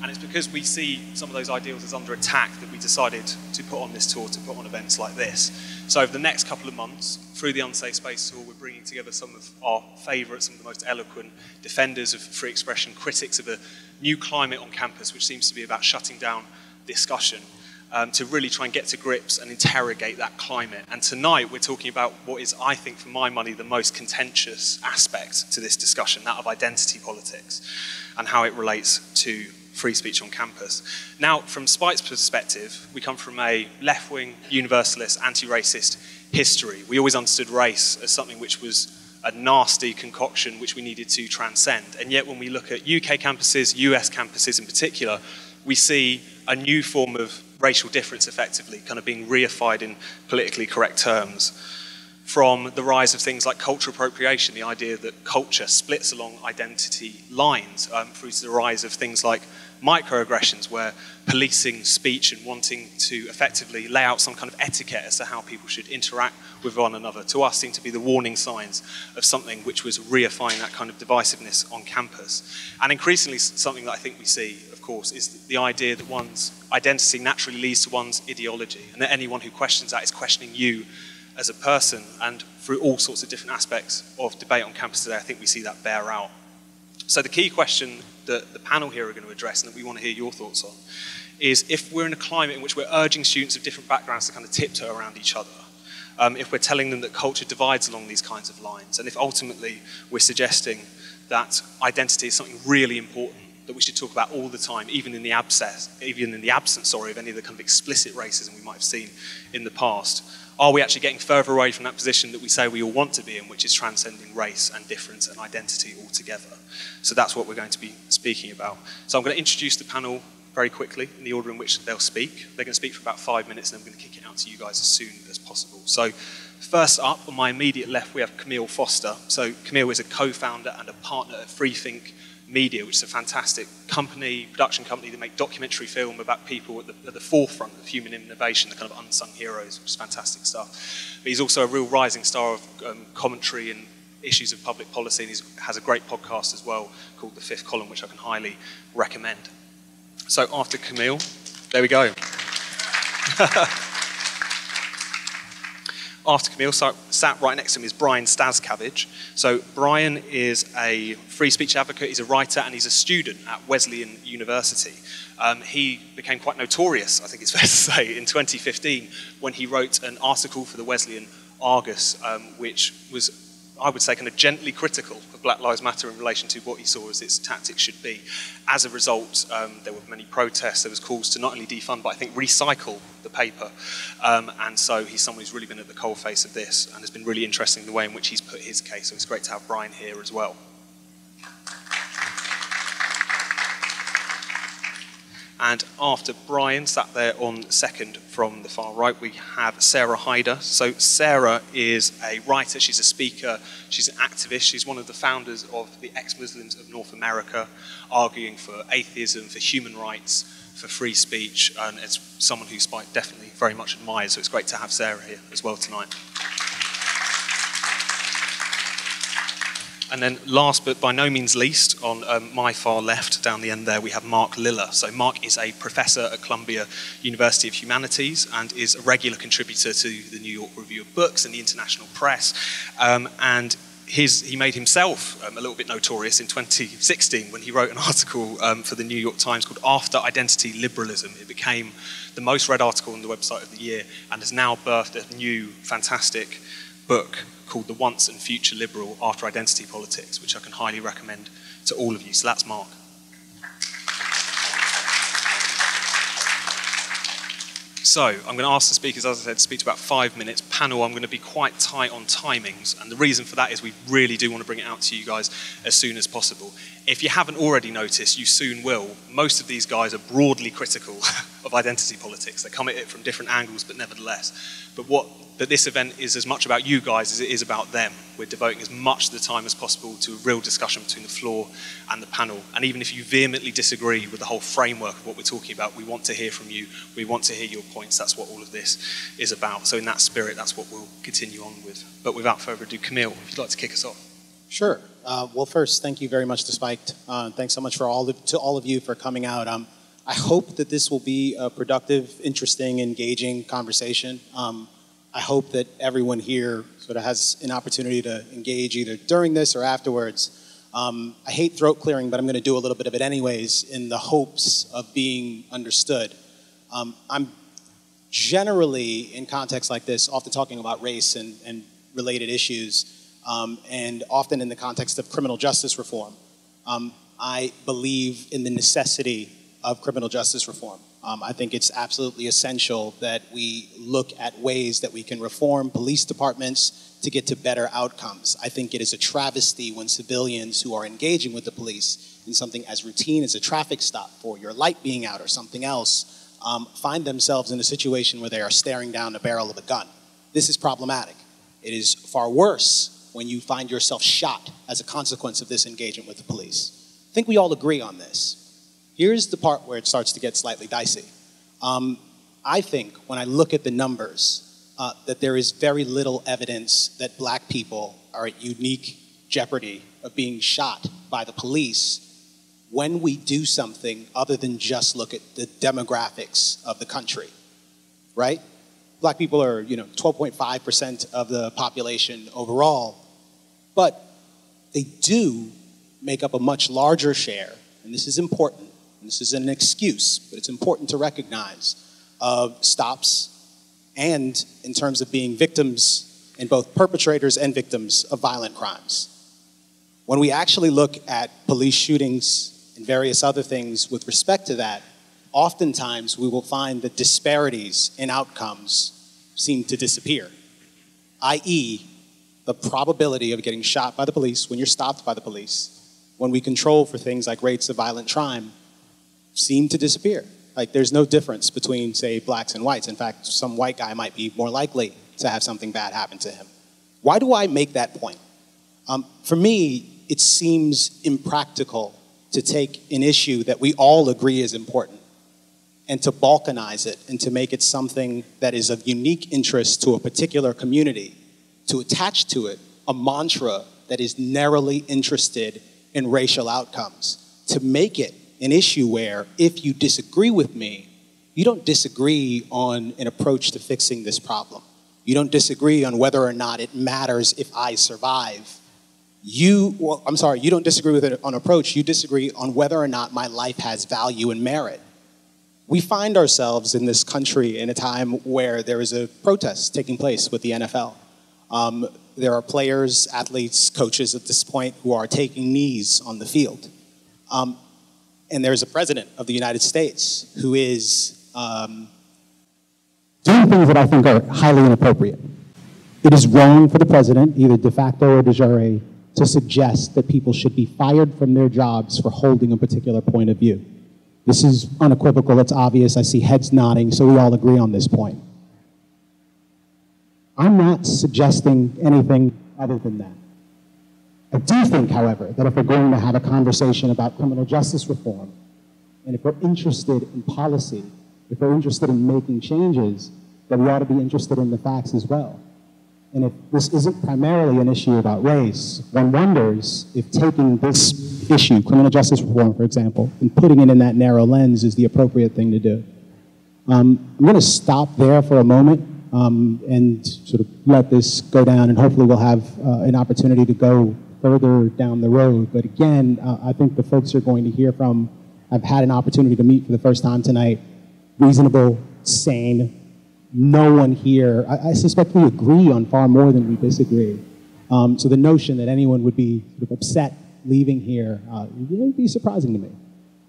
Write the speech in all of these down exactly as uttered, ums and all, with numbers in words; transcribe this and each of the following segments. And it's because we see some of those ideals as under attack that we decided to put on this tour, to put on events like this. So over the next couple of months, through the Unsafe Space Tour, we're bringing together some of our favourites, some of the most eloquent defenders of free expression, critics of a new climate on campus, which seems to be about shutting down discussion, um, to really try and get to grips and interrogate that climate. And tonight, we're talking about what is, I think, for my money, the most contentious aspect to this discussion, that of identity politics, and how it relates to free speech on campus. Now, from Spiked's perspective, we come from a left-wing, universalist, anti-racist history. We always understood race as something which was a nasty concoction which we needed to transcend. And yet, when we look at U K campuses, U S campuses in particular, we see a new form of racial difference, effectively, kind of being reified in politically correct terms. From the rise of things like cultural appropriation, the idea that culture splits along identity lines, um, through to the rise of things like microaggressions, where policing speech and wanting to effectively lay out some kind of etiquette as to how people should interact with one another, to us seem to be the warning signs of something which was reifying that kind of divisiveness on campus. And increasingly something that I think we see, of course, is the idea that one's identity naturally leads to one's ideology, and that anyone who questions that is questioning you as a person. And through all sorts of different aspects of debate on campus today, I think we see that bear out. So the key question that the panel here are going to address, and that we want to hear your thoughts on, is if we're in a climate in which we're urging students of different backgrounds to kind of tiptoe around each other, um, if we're telling them that culture divides along these kinds of lines, and if ultimately we're suggesting that identity is something really important that we should talk about all the time, even in the absence, even in the absence, sorry, of any of the kind of explicit racism we might have seen in the past. Are we actually getting further away from that position that we say we all want to be in, which is transcending race and difference and identity altogether? So that's what we're going to be speaking about. So I'm going to introduce the panel very quickly in the order in which they'll speak. They're going to speak for about five minutes, and I'm going to kick it out to you guys as soon as possible. So first up, on my immediate left, we have Kmele Foster. So Kmele is a co-founder and a partner at Freethink Media, which is a fantastic company, production company that make documentary film about people at the, at the forefront of human innovation, the kind of unsung heroes, which is fantastic stuff. But he's also a real rising star of um, commentary and issues of public policy, and he has a great podcast as well called The Fifth Column, which I can highly recommend. So after Kmele, there we go. After Kmele, so sat right next to him is Brian Stascavage. So Brian is a free speech advocate, he's a writer, and he's a student at Wesleyan University. Um, he became quite notorious, I think it's fair to say, in twenty fifteen when he wrote an article for the Wesleyan Argus, um, which was, I would say, kind of gently critical of Black Lives Matter in relation to what he saw as its tactics should be. As a result, um, there were many protests, there was calls to not only defund, but I think recycle the paper. Um, and so he's someone who's really been at the coalface of this, and has been really interesting the way in which he's put his case. So it's great to have Brian here as well. And after Brian, sat there on second from the far right, we have Sarah Haider. So Sarah is a writer, she's a speaker, she's an activist, she's one of the founders of the Ex-Muslims of North America, arguing for atheism, for human rights, for free speech, and it's someone who Spike definitely very much admires, so it's great to have Sarah here as well tonight. And then last, but by no means least, on um, my far left, down the end there, we have Mark Lilla. So Mark is a professor at Columbia University of Humanities and is a regular contributor to the New York Review of Books and the international press. Um, and his, he made himself um, a little bit notorious in twenty sixteen when he wrote an article um, for the New York Times called After Identity Liberalism. It became the most read article on the website of the year and has now birthed a new, fantastic book called The Once and Future Liberal, After Identity Politics, which I can highly recommend to all of you. So that's Mark. So I'm going to ask the speakers, as I said, to speak to about five minutes. Panel, I'm going to be quite tight on timings, and the reason for that is we really do want to bring it out to you guys as soon as possible. If you haven't already noticed, you soon will. Most of these guys are broadly critical of identity politics. They come at it from different angles, but nevertheless. But what But this event is as much about you guys as it is about them. We're devoting as much of the time as possible to a real discussion between the floor and the panel. And even if you vehemently disagree with the whole framework of what we're talking about, we want to hear from you. We want to hear your points. That's what all of this is about. So in that spirit, that's what we'll continue on with. But without further ado, Kmele, if you'd like to kick us off. Sure. Uh, well, first, thank you very much to Spiked. Uh, thanks so much for all the, to all of you for coming out. Um, I hope that this will be a productive, interesting, engaging conversation. Um, I hope that everyone here sort of has an opportunity to engage either during this or afterwards. Um, I hate throat clearing, but I'm going to do a little bit of it anyways in the hopes of being understood. Um, I'm generally, in contexts like this, often talking about race and, and related issues, um, and often in the context of criminal justice reform. Um, I believe in the necessity of criminal justice reform. Um, I think it's absolutely essential that we look at ways that we can reform police departments to get to better outcomes. I think it is a travesty when civilians who are engaging with the police in something as routine as a traffic stop for your light being out or something else um, find themselves in a situation where they are staring down the barrel of a gun. This is problematic. It is far worse when you find yourself shot as a consequence of this engagement with the police. I think we all agree on this. Here's the part where it starts to get slightly dicey. Um, I think when I look at the numbers, uh, that there is very little evidence that black people are at unique jeopardy of being shot by the police when we do something other than just look at the demographics of the country, right? Black people are, you know, twelve point five percent of the population overall, but they do make up a much larger share, and this is important. And this is an excuse, but it's important to recognize, of stops and in terms of being victims and both perpetrators and victims of violent crimes. When we actually look at police shootings and various other things with respect to that, oftentimes we will find that disparities in outcomes seem to disappear, that is the probability of getting shot by the police when you're stopped by the police, when we control for things like rates of violent crime, seem to disappear. Like, there's no difference between, say, blacks and whites. In fact, some white guy might be more likely to have something bad happen to him. Why do I make that point? Um, for me, it seems impractical to take an issue that we all agree is important and to balkanize it and to make it something that is of unique interest to a particular community, to attach to it a mantra that is narrowly interested in racial outcomes, to make it an issue where, if you disagree with me, you don't disagree on an approach to fixing this problem. You don't disagree on whether or not it matters if I survive. You, well, I'm sorry, you don't disagree with it on approach, you disagree on whether or not my life has value and merit. We find ourselves in this country in a time where there is a protest taking place with the N F L. Um, there are players, athletes, coaches at this point who are taking knees on the field. Um, And there's a president of the United States who is um, doing things that I think are highly inappropriate. It is wrong for the president, either de facto or de jure, to suggest that people should be fired from their jobs for holding a particular point of view. This is unequivocal, it's obvious, I see heads nodding, so we all agree on this point. I'm not suggesting anything other than that. I do think, however, that if we're going to have a conversation about criminal justice reform, and if we're interested in policy, if we're interested in making changes, then we ought to be interested in the facts as well. And if this isn't primarily an issue about race, one wonders if taking this issue, criminal justice reform, for example, and putting it in that narrow lens is the appropriate thing to do. Um, I'm going to stop there for a moment. Um, and sort of let this go down, and hopefully we'll have uh, an opportunity to go further down the road. But again, uh, I think the folks you're going to hear from, I've had an opportunity to meet for the first time tonight, reasonable, sane, no one here. I, I suspect we agree on far more than we disagree. Um, so the notion that anyone would be sort of upset leaving here uh, would be surprising to me.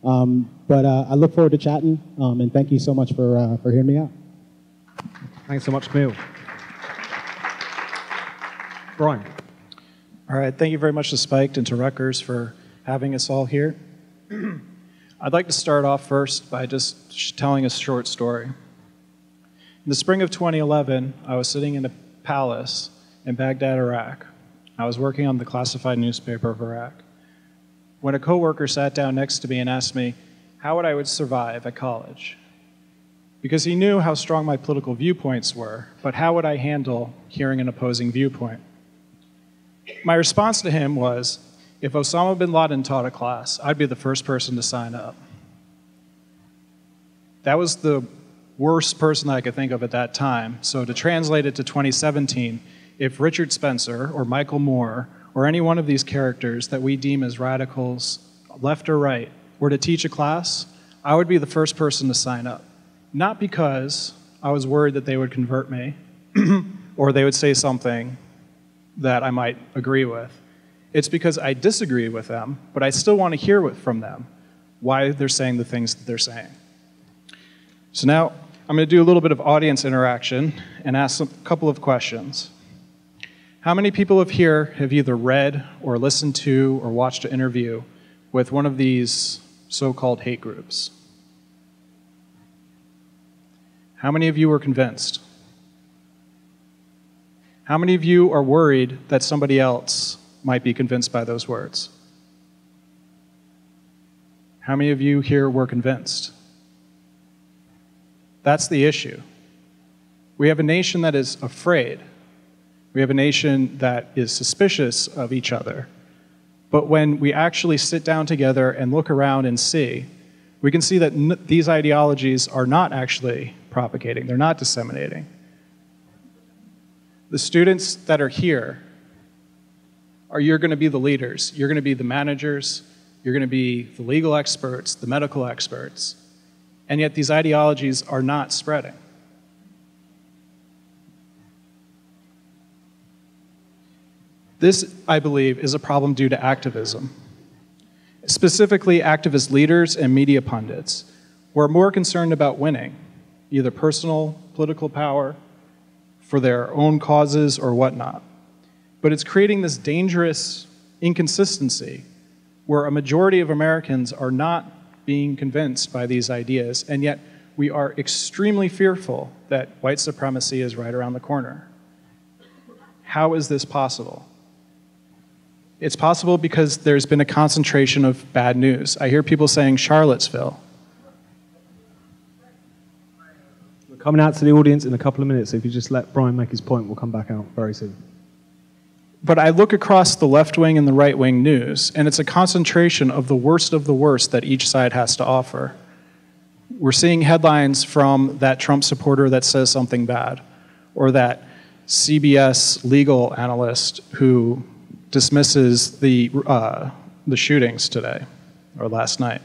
Um, but uh, I look forward to chatting, um, and thank you so much for, uh, for hearing me out. Thanks so much, Kmele. Brian. All right, thank you very much to Spiked and to Rutgers for having us all here. I'd like to start off first by just sh telling a short story. In the spring of twenty eleven, I was sitting in a palace in Baghdad, Iraq. I was working on the classified newspaper of Iraq, when a coworker sat down next to me and asked me how would I would survive at college. Because he knew how strong my political viewpoints were, but how would I handle hearing an opposing viewpoint? My response to him was, If Osama bin Laden taught a class, I'd be the first person to sign up. That was the worst person I could think of at that time. So to translate it to twenty seventeen, if Richard Spencer or Michael Moore or any one of these characters that we deem as radicals, left or right, were to teach a class, I would be the first person to sign up. Not because I was worried that they would convert me or they would say something that I might agree with. It's because I disagree with them, but I still want to hear from them why they're saying the things that they're saying. So now I'm going to do a little bit of audience interaction and ask a couple of questions. How many people of here have either read or listened to or watched an interview with one of these so-called hate groups? How many of you were convinced? How many of you are worried that somebody else might be convinced by those words? How many of you here were convinced? That's the issue. We have a nation that is afraid. We have a nation that is suspicious of each other. But when we actually sit down together and look around and see, we can see that n these ideologies are not actually propagating. They're not disseminating. The students that are here are, you're going to be the leaders. You're going to be the managers. You're going to be the legal experts, the medical experts. And yet these ideologies are not spreading. This, I believe, is a problem due to activism. Specifically, activist leaders and media pundits who are more concerned about winning, either personal, political power, for their own causes or whatnot. But it's creating this dangerous inconsistency where a majority of Americans are not being convinced by these ideas, and yet we are extremely fearful that white supremacy is right around the corner. How is this possible? It's possible because there's been a concentration of bad news. I hear people saying Charlottesville. We're coming out to the audience in a couple of minutes. If you just let Brian make his point, we'll come back out very soon. But I look across the left wing and the right wing news, and it's a concentration of the worst of the worst that each side has to offer. We're seeing headlines from that Trump supporter that says something bad, or that C B S legal analyst who dismisses the, uh, the shootings today, or last night.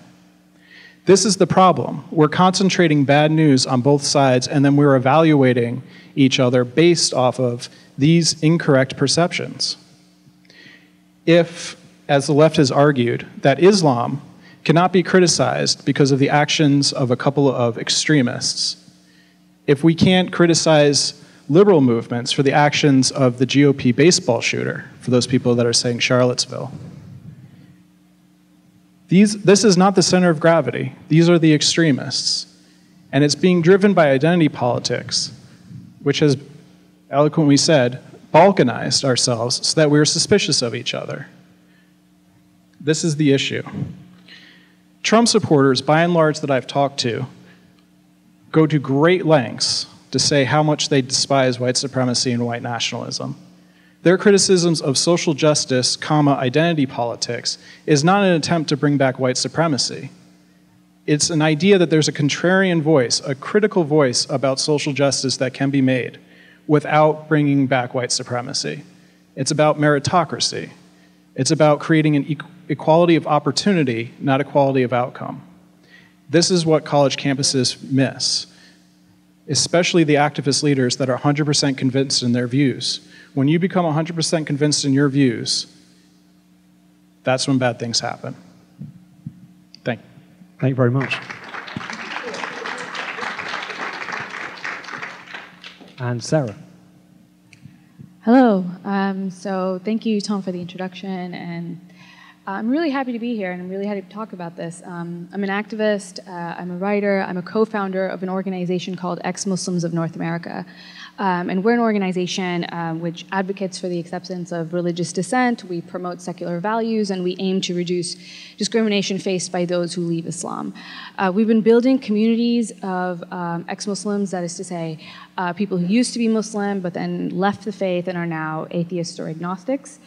This is the problem. We're concentrating bad news on both sides, and then we're evaluating each other based off of these incorrect perceptions. If, as the left has argued, that Islam cannot be criticized because of the actions of a couple of extremists, if we can't criticize liberal movements for the actions of the G O P baseball shooter, for those people that are saying Charlottesville, These, this is not the center of gravity. These are the extremists. And it's being driven by identity politics, which has eloquently said, balkanized ourselves so that we're suspicious of each other. This is the issue. Trump supporters, by and large, that I've talked to, go to great lengths to say how much they despise white supremacy and white nationalism. Their criticisms of social justice, comma, identity politics is not an attempt to bring back white supremacy. It's an idea that there's a contrarian voice, a critical voice about social justice that can be made without bringing back white supremacy. It's about meritocracy. It's about creating an equality of opportunity, not equality of outcome. This is what college campuses miss, especially the activist leaders that are one hundred percent convinced in their views. When you become one hundred percent convinced in your views, that's when bad things happen. Thank you. Thank you very much. And Sarah. Hello. Um, so thank you, Tom, for the introduction. And I'm really happy to be here, and I'm really happy to talk about this. Um, I'm an activist, uh, I'm a writer, I'm a co-founder of an organization called Ex-Muslims of North America. Um, and we're an organization um, which advocates for the acceptance of religious dissent, we promote secular values, and we aim to reduce discrimination faced by those who leave Islam. Uh, we've been building communities of um, ex-Muslims, that is to say, uh, people who used to be Muslim but then left the faith and are now atheists or agnostics.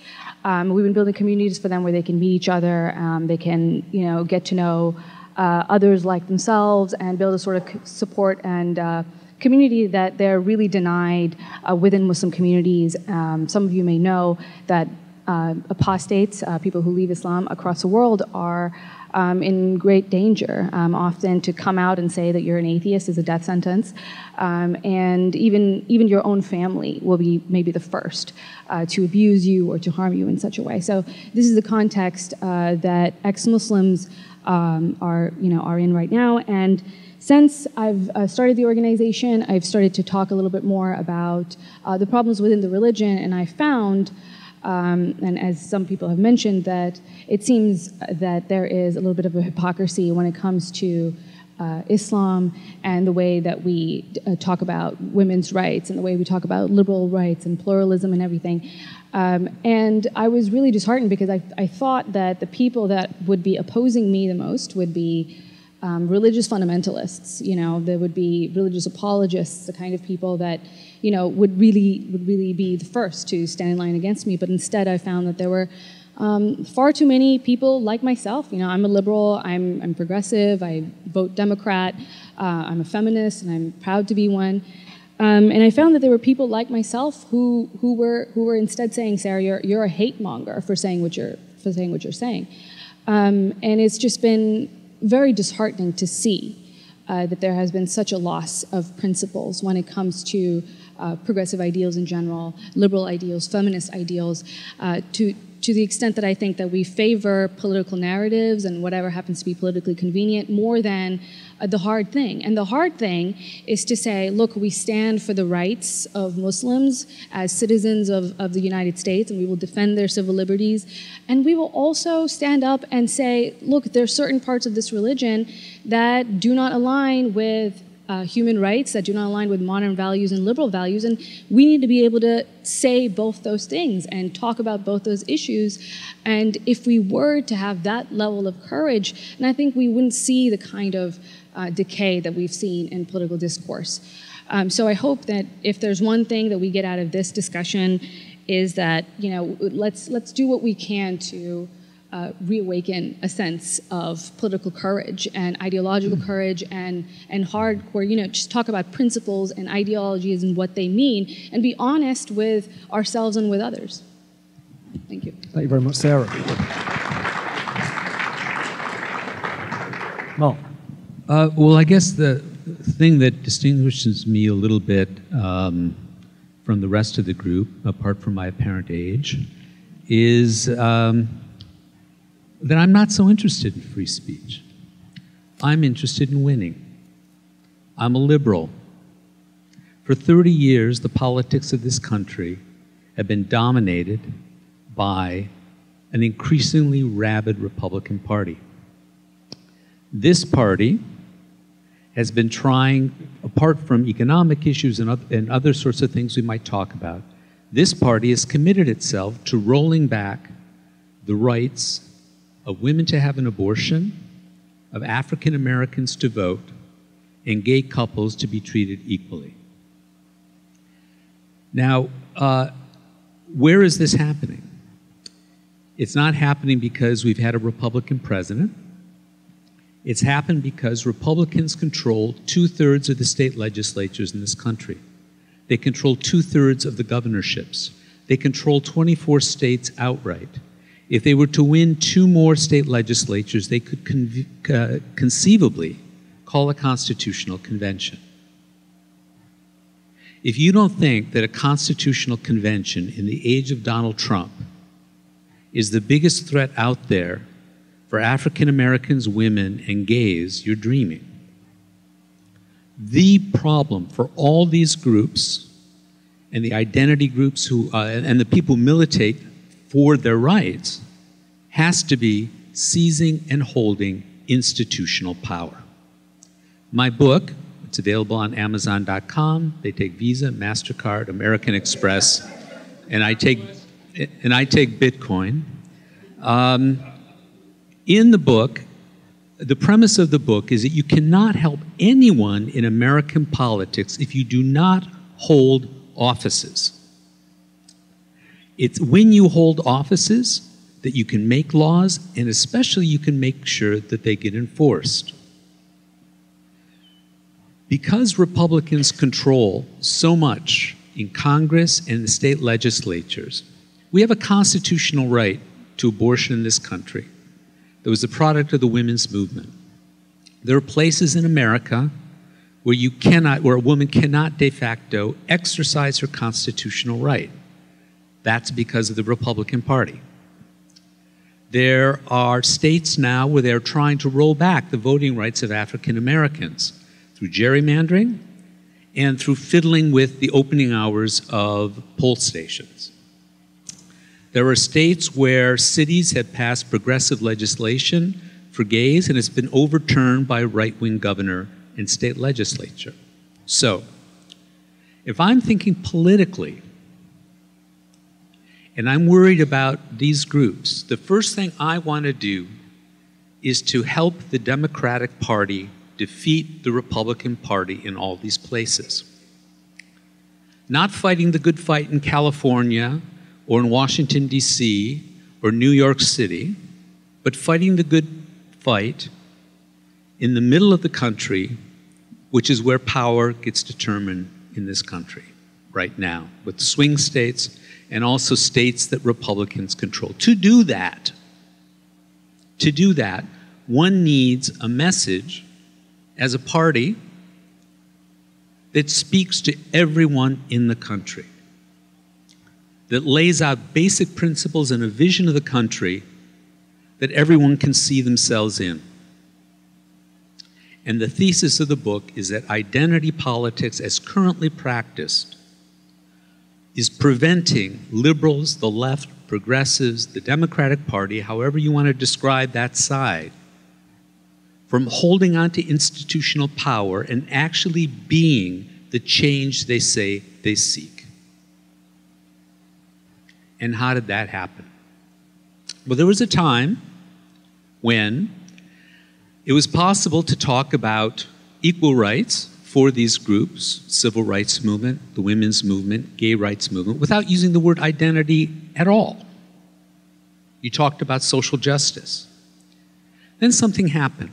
Um, we've been building communities for them where they can meet each other, um, they can, you know, get to know uh, others like themselves and build a sort of support and uh, community that they're really denied uh, within Muslim communities. Um, some of you may know that uh, apostates, uh, people who leave Islam across the world, are um, in great danger. Um, often to come out and say that you're an atheist is a death sentence. Um, and even, even your own family will be maybe the first uh, to abuse you or to harm you in such a way. So this is the context uh, that ex-Muslims um, are, you know, are in right now. And since I've uh, started the organization, I've started to talk a little bit more about uh, the problems within the religion, and I found, um, and as some people have mentioned, that it seems that there is a little bit of a hypocrisy when it comes to uh, Islam and the way that we uh, talk about women's rights and the way we talk about liberal rights and pluralism and everything. Um, and I was really disheartened because I, I thought that the people that would be opposing me the most would be Um, religious fundamentalists, you know, there would be religious apologists, the kind of people that, you know, would really would really be the first to stand in line against me. But instead, I found that there were um, far too many people like myself. You know, I'm a liberal, I'm I'm progressive, I vote Democrat, uh, I'm a feminist, and I'm proud to be one. Um, and I found that there were people like myself who who were who were instead saying, "Sarah, you're you're a hate monger for saying what you're for saying what you're saying," um, and it's just been very disheartening to see uh, that there has been such a loss of principles when it comes to uh, progressive ideals in general, liberal ideals, feminist ideals, uh, to, to the extent that I think that we favor political narratives and whatever happens to be politically convenient more than uh, the hard thing. And the hard thing is to say, look, we stand for the rights of Muslims as citizens of, of the United States, and we will defend their civil liberties. And we will also stand up and say, look, there are certain parts of this religion that do not align with Uh, human rights, that do not align with modern values and liberal values, and we need to be able to say both those things and talk about both those issues. And if we were to have that level of courage, and I think we wouldn't see the kind of uh, decay that we've seen in political discourse. Um, so I hope that if there's one thing that we get out of this discussion is that, you know, let's let's do what we can to Uh, reawaken a sense of political courage and ideological mm. courage and and hardcore, you know, just talk about principles and ideologies and what they mean, and be honest with ourselves and with others. Thank you. Thank you very much, Sarah. Well, uh, well, I guess the thing that distinguishes me a little bit um, from the rest of the group, apart from my apparent age, is Um, that I'm not so interested in free speech. I'm interested in winning. I'm a liberal. For thirty years, the politics of this country have been dominated by an increasingly rabid Republican Party. This party has been trying, apart from economic issues and other, and other sorts of things we might talk about, this party has committed itself to rolling back the rights of women to have an abortion, of African Americans to vote, and gay couples to be treated equally. Now, uh, where is this happening? It's not happening because we've had a Republican president. It's happened because Republicans control two-thirds of the state legislatures in this country. They control two-thirds of the governorships. They control twenty-four states outright. If they were to win two more state legislatures, they could con uh, conceivably call a constitutional convention. If you don't think that a constitutional convention in the age of Donald Trump is the biggest threat out there for African Americans, women, and gays, you're dreaming. The problem for all these groups and the identity groups who, uh, and, and the people who militate for their rights has to be seizing and holding institutional power. My book, it's available on Amazon dot com. They take Visa, MasterCard, American Express, and I take, and I take Bitcoin. Um, in the book, the premise of the book is that you cannot help anyone in American politics if you do not hold offices. It's when you hold offices that you can make laws, and especially you can make sure that they get enforced. Because Republicans control so much in Congress and the state legislatures, we have a constitutional right to abortion in this country that was the product of the women's movement. There are places in America where you cannot, where a woman cannot de facto exercise her constitutional right. That's because of the Republican Party. There are states now where they're trying to roll back the voting rights of African Americans through gerrymandering and through fiddling with the opening hours of poll stations. There are states where cities have passed progressive legislation for gays and it's been overturned by a right-wing governor and state legislature. So, if I'm thinking politically, and I'm worried about these groups, the first thing I want to do is to help the Democratic Party defeat the Republican Party in all these places. Not fighting the good fight in California or in Washington, D C or New York City, but fighting the good fight in the middle of the country, which is where power gets determined in this country right now, with swing states and also states that Republicans control. To do that, to do that, one needs a message as a party that speaks to everyone in the country, that lays out basic principles and a vision of the country that everyone can see themselves in. And the thesis of the book is that identity politics, as currently practiced, is preventing liberals, the left, progressives, the Democratic Party, however you want to describe that side, from holding on to institutional power and actually being the change they say they seek. And how did that happen? Well, there was a time when it was possible to talk about equal rights for these groups, civil rights movement, the women's movement, gay rights movement, without using the word identity at all. You talked about social justice. Then something happened.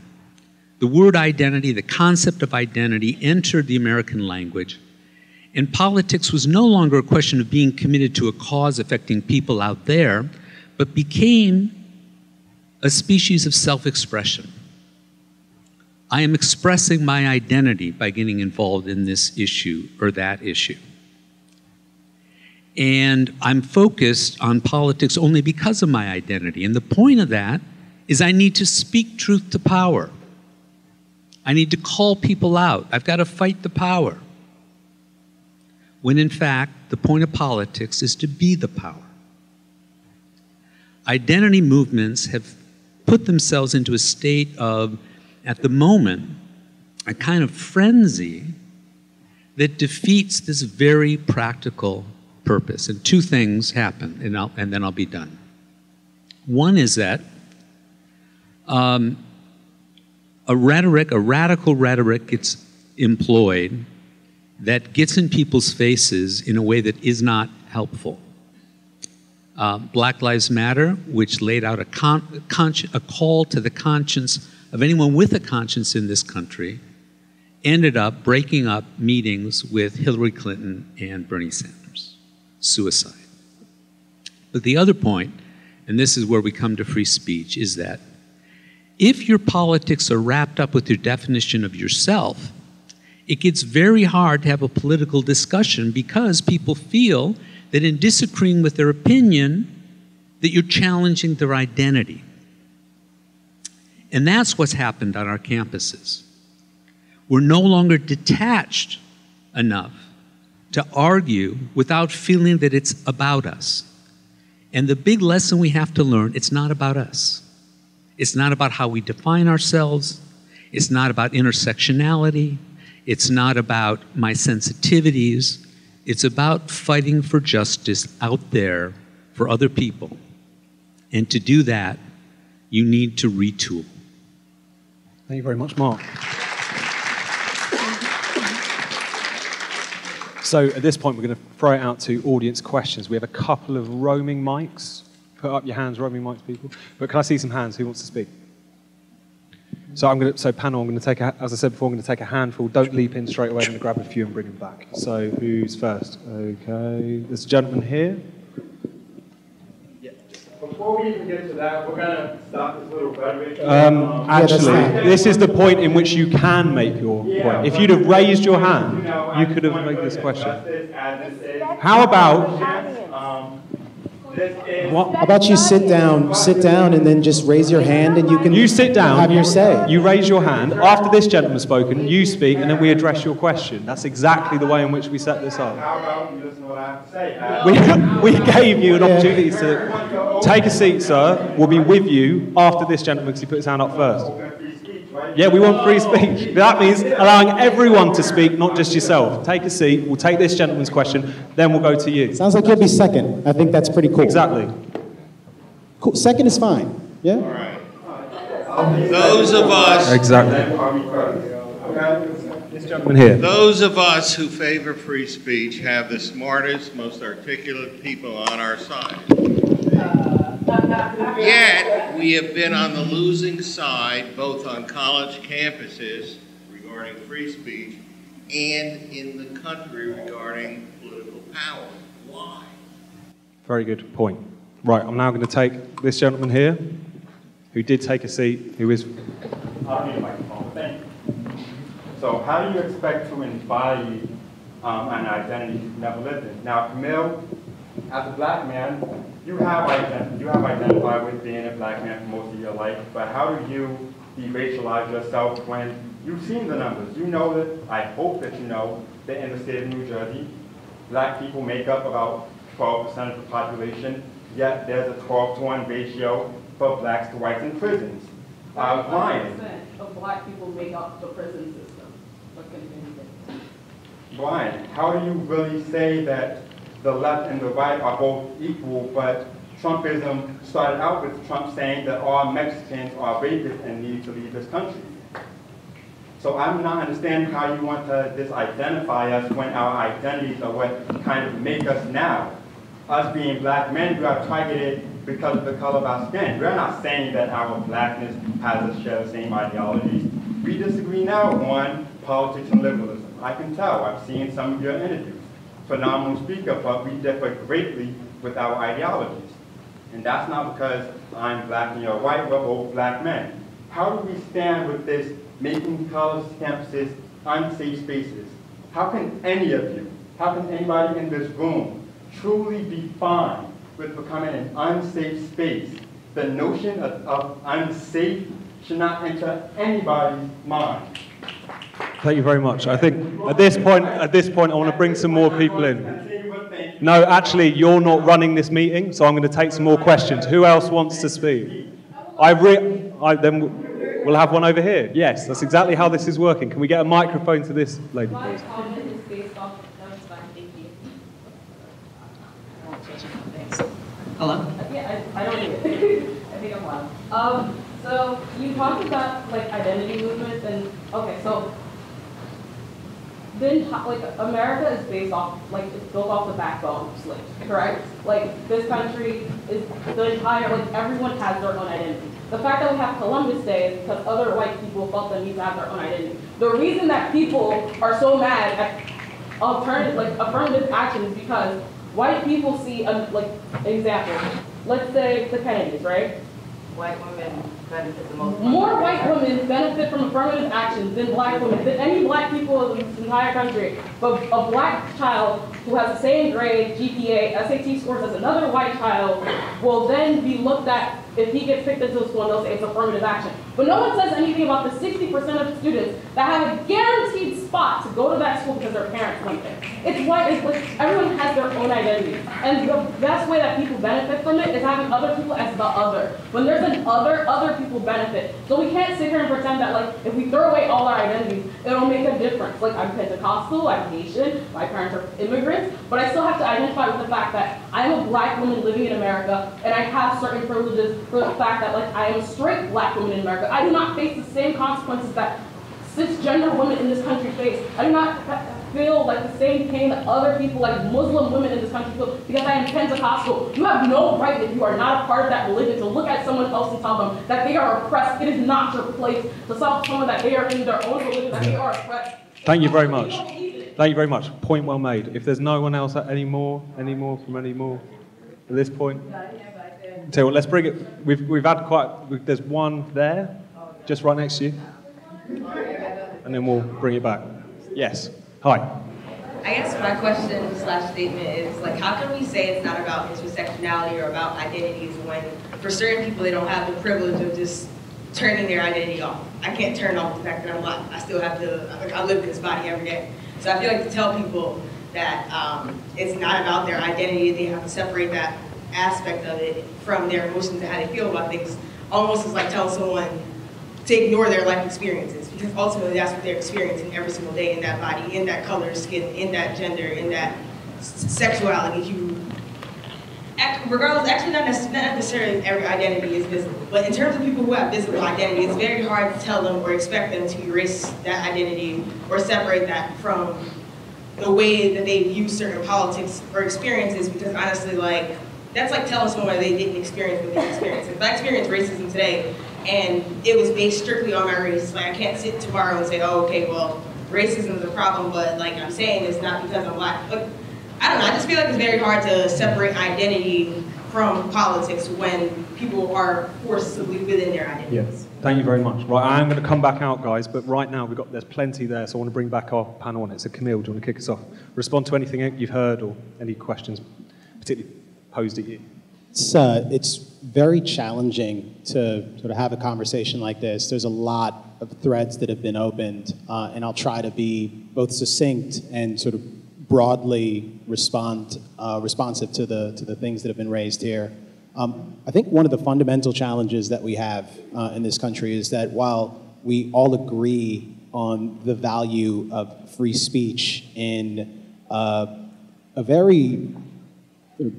The word identity, the concept of identity, entered the American language, and politics was no longer a question of being committed to a cause affecting people out there, but became a species of self-expression. I am expressing my identity by getting involved in this issue or that issue. And I'm focused on politics only because of my identity. And the point of that is I need to speak truth to power. I need to call people out. I've got to fight the power. When in fact, the point of politics is to be the power. Identity movements have put themselves into a state of, at the moment, a kind of frenzy that defeats this very practical purpose. And two things happen, and, I'll, and then I'll be done. One is that um, a rhetoric, a radical rhetoric gets employed that gets in people's faces in a way that is not helpful. Uh, Black Lives Matter, which laid out a, con con a call to the conscience of anyone with a conscience in this country, ended up breaking up meetings with Hillary Clinton and Bernie Sanders. Suicide. But the other point, and this is where we come to free speech, is that if your politics are wrapped up with your definition of yourself, it gets very hard to have a political discussion because people feel that in disagreeing with their opinion, that you're challenging their identity. And that's what's happened on our campuses. We're no longer detached enough to argue without feeling that it's about us. And the big lesson we have to learn, it's not about us. It's not about how we define ourselves. It's not about intersectionality. It's not about my sensitivities. It's about fighting for justice out there for other people. And to do that, you need to retool. Thank you very much, Mark. So at this point, we're going to throw it out to audience questions. We have a couple of roaming mics. Put up your hands, roaming mics, people. But can I see some hands? Who wants to speak? So I'm going to, so panel, I'm going to take, a, as I said before, I'm going to take a handful. Don't leap in straight away. I'm going to grab a few and bring them back. So who's first? Okay, there's a gentleman here. Yeah. Before we even get to that, we're going to start this little rhetoric. Um, um, actually, yeah, this is the point in which you can make your yeah, point. If you'd have raised your hand, you, know, you could have made this question. Justice, as this How about... Um, Well, how about you sit down, sit down, and then just raise your hand, and you can you sit down, have your say. You raise your hand. After this gentleman's spoken, you speak, and then we address your question. That's exactly the way in which we set this up. How about you listen to what I have to say? We, we gave you an opportunity to take a seat, sir. We'll be with you after this gentleman, because he put his hand up first. Yeah, we want free speech. That means allowing everyone to speak, not just yourself. Take a seat. We'll take this gentleman's question, then we'll go to you. Sounds like you'll be second. I think that's pretty cool. Exactly. Cool. Second is fine. Yeah? All right. Those of us... Exactly. This gentleman here. Those of us who favor free speech have the smartest, most articulate people on our side. Yet, we have been on the losing side, both on college campuses regarding free speech and in the country regarding political power. Why? Very good point. Right, I'm now going to take this gentleman here, who did take a seat, who is... I need a microphone. Thank you. So how do you expect to embody um, an identity you've never lived in? Now, Kmele, as a black man, You have, ident you have identified with being a black man for most of your life, but how do you de-racialize yourself when you've seen the numbers? You know that, I hope that you know, that in the state of New Jersey, black people make up about twelve percent of the population, yet there's a twelve to one ratio for blacks to whites in prisons. Um, Brian. twenty percent of black people make up the prison system. What can you do? Brian, how do you really say that the left and the right are both equal, but Trumpism started out with Trump saying that all Mexicans are rapists and need to leave this country? So I'm not understanding how you want to disidentify us when our identities are what kind of make us now. Us being black men, we are targeted because of the color of our skin. We're not saying that our blackness has us share the same ideologies. We disagree now on politics and liberalism. I can tell, I've seen some of your interviews. Phenomenal speaker, but we differ greatly with our ideologies. And that's not because I'm black and you're white, we're both black men. How do we stand with this making college campuses unsafe spaces? How can any of you, how can anybody in this room truly be fine with becoming an unsafe space? The notion of, of unsafe should not enter anybody's mind. Thank you very much. I think at this point, at this point, I want to bring some more people in. No, actually, you're not running this meeting, so I'm going to take some more questions. Who else wants to speak? I, re I then we'll have one over here. Yes, that's exactly how this is working. Can we get a microphone to this lady, please? Hello. Yeah, I, I don't need it. I think I'm loud. Um, so you talked about like identity movements, and okay, so. Then, like, America is based off, like, it's built off the backbone of slavery, correct? Like, this country is the entire, like, everyone has their own identity. The fact that we have Columbus Day is because other white people felt the need to have their own identity. The reason that people are so mad at alternative, like, affirmative action is because white people see, a, like, example, let's say the Kennedys, right? White women benefit the most. More white women benefit from affirmative actions than black women, than any black people in this entire country. But a black child who has the same grade, G P A, S A T scores as another white child will then be looked at if he gets picked into the school and they'll say it's affirmative action. But no one says anything about the sixty percent of students that have a guaranteed sweet spot to go to that school because their parents went there. It's what it's like everyone has their own identity. And the best way that people benefit from it is having other people as the other. When there's an other, other people benefit. So we can't sit here and pretend that like if we throw away all our identities, it'll make a difference. Like I'm Pentecostal, I'm Haitian, my parents are immigrants, but I still have to identify with the fact that I'm a black woman living in America and I have certain privileges for the fact that like I am a straight black woman in America. I do not face the same consequences that cisgender women in this country face. I do not feel like the same pain that other people, like Muslim women in this country feel because I am Pentecostal. You have no right, if you are not a part of that religion, to look at someone else and tell them that they are oppressed. It is not your place to tell someone that they are in their own religion, that they are oppressed. Thank you very much. Thank you very much. Point well made. If there's no one else anymore, any more from any more at this point. So let's bring it, we've, we've had quite, there's one there, just right next to you. And then we'll bring it back. Yes. Hi. I guess my question slash statement is like, how can we say it's not about intersectionality or about identities when for certain people they don't have the privilege of just turning their identity off? I can't turn off the fact that I'm black. I still have to, like, I live in this body every day. So I feel like to tell people that um, it's not about their identity, they have to separate that aspect of it from their emotions and how they feel about things. Almost is like telling someone to ignore their life experiences, because ultimately that's what they're experiencing every single day in that body, in that color, skin, in that gender, in that sexuality. You, regardless, actually not necessarily every identity is visible, but in terms of people who have visible identity, it's very hard to tell them or expect them to erase that identity or separate that from the way that they view certain politics or experiences, because honestly, like, that's like telling someone they didn't experience what they experienced. If I experience racism today, and it was based strictly on my race. Like, I can't sit tomorrow and say, oh, okay, well, racism is a problem, but like I'm saying it's not because I'm black. Like, I don't know, I just feel like it's very hard to separate identity from politics when people are forced to live within their identities. Yes, thank you very much. Right, I am gonna come back out, guys, but right now we've got, there's plenty there, so I wanna bring back our panel on it. So Kmele, do you wanna kick us off? Respond to anything you've heard or any questions particularly posed at you? It's, uh, it's very challenging to sort of have a conversation like this. There's a lot of threads that have been opened, uh, and I'll try to be both succinct and sort of broadly respond, uh, responsive to the, to the things that have been raised here. Um, I think one of the fundamental challenges that we have uh, in this country is that while we all agree on the value of free speech in uh, a very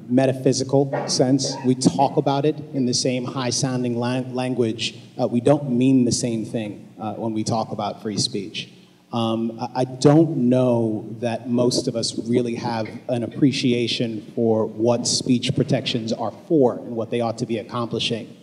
metaphysical sense. We talk about it in the same high-sounding la language. Uh, we don't mean the same thing uh, when we talk about free speech. Um, I, I don't know that most of us really have an appreciation for what speech protections are for and what they ought to be accomplishing.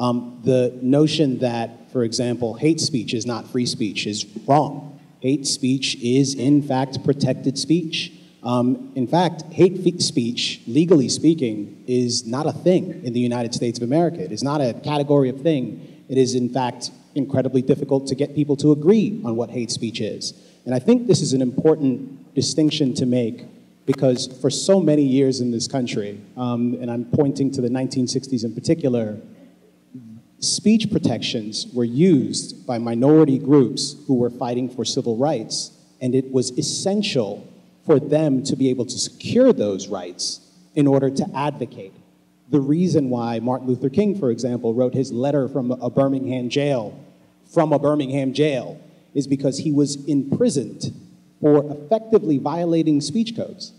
Um, the notion that, for example, hate speech is not free speech is wrong. Hate speech is, in fact, protected speech. Um, in fact, hate speech, legally speaking, is not a thing in the United States of America. It is not a category of thing. It is, in fact, incredibly difficult to get people to agree on what hate speech is. And I think this is an important distinction to make because for so many years in this country, um, and I'm pointing to the nineteen sixties in particular, speech protections were used by minority groups who were fighting for civil rights, and it was essential for them to be able to secure those rights in order to advocate. The reason why Martin Luther King, for example, wrote his letter from a Birmingham jail, from a Birmingham jail, is because he was imprisoned for effectively violating speech codes,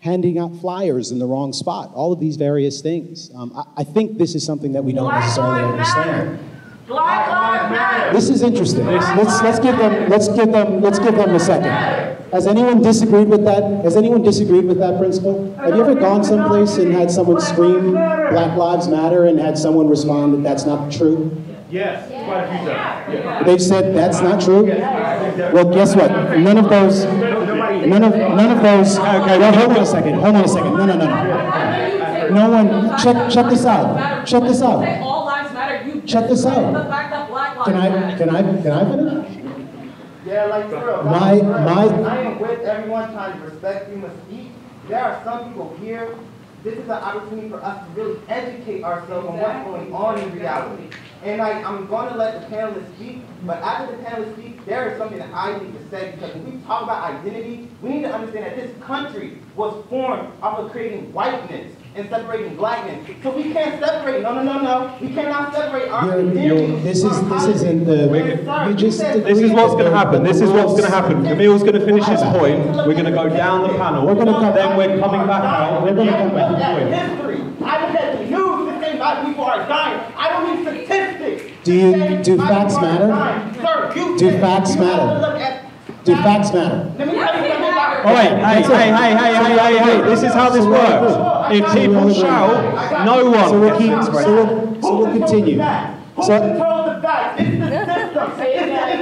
handing out flyers in the wrong spot, all of these various things. Um, I, I think this is something that we don't Black necessarily understand. Matter. Black Lives Matter. This is interesting. Let's, let's give them, let's give them, let's give them a second. Has anyone disagreed with that? Has anyone disagreed with that principle? Have you ever gone someplace and had someone scream Black Lives Matter and had someone respond that that's not true? Yes, quite a few times. Yeah. They've said that's not true? Well, guess what? None of those, none of, none of those, okay, well, hold on a second, hold on a second. No, no, no, no. No one, check, check this out, check this out. Check this out. Can I, can I, can I finish? Yeah, like real. My, my, I am with everyone trying to respect human speech. There are some people here. This is an opportunity for us to really educate ourselves on what's going on in reality. And like, I'm going to let the panelists speak, but after the panelists speak, there is something that I need to say, because when we talk about identity, we need to understand that this country was formed off of creating whiteness and separating blackness. So we can't separate. No, no, no, no. We cannot separate our you're, identity. You're, this is this isn't the. We just. This is what's going to happen. This is what's going to happen. Kmele's going to finish his point. We're going to go down the panel. We're going to come. Then we're coming back out. We're going to come back to the point. I look at the news to say my people are dying. I don't need statistics. Do you do facts matter? Sir, you do facts matter? Do facts matter? Let me tell you something about. All right, hey, hey, hey, hey, hey, hey, hey. This is how this works. If people shout, no one. So we'll keep. So we'll, so we'll continue. Who controls the facts? It's the system. It's the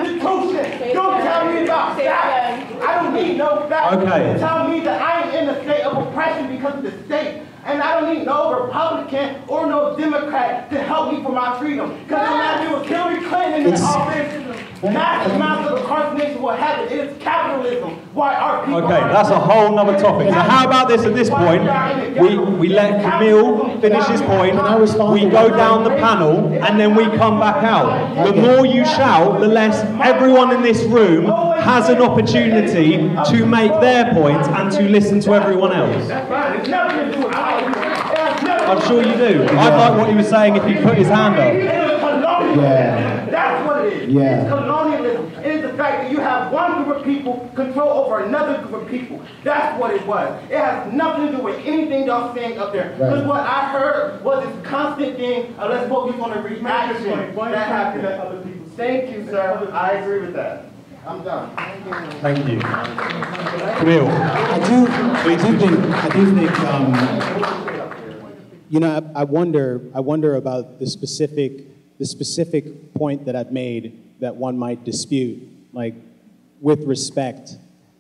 institution. Don't tell me about facts. I don't need no facts. Okay. Tell me that I am in a state of oppression because of the state. And I don't need no Republican or no Democrat to help me for my freedom. Because no matter with Hillary Clinton and all racism, massive amounts of incarceration will happen. It is capitalism. Why our people? Okay, are that's a whole nother topic. Now, how about this? At this point, we we let Kmele finish his point. We go down the panel and then we come back out. The more you shout, the less everyone in this room has an opportunity to make their point and to listen to everyone else. I'm sure you do. Yeah. I like what he was saying if he put his hand up. It's colonialism. Yeah. That's what it is. Yeah. It's colonialism. It is the fact that you have one group of people control over another group of people. That's what it was. It has nothing to do with anything y'all saying up there. Because right. What I heard was this constant thing of let's focus on the reaction that happened to other people. Thank you, sir. I agree with that. I'm done. Thank you. Kmele. I do, I do think, I do think um, you know, I, I wonder. I wonder about the specific, the specific point that I've made that one might dispute, like with respect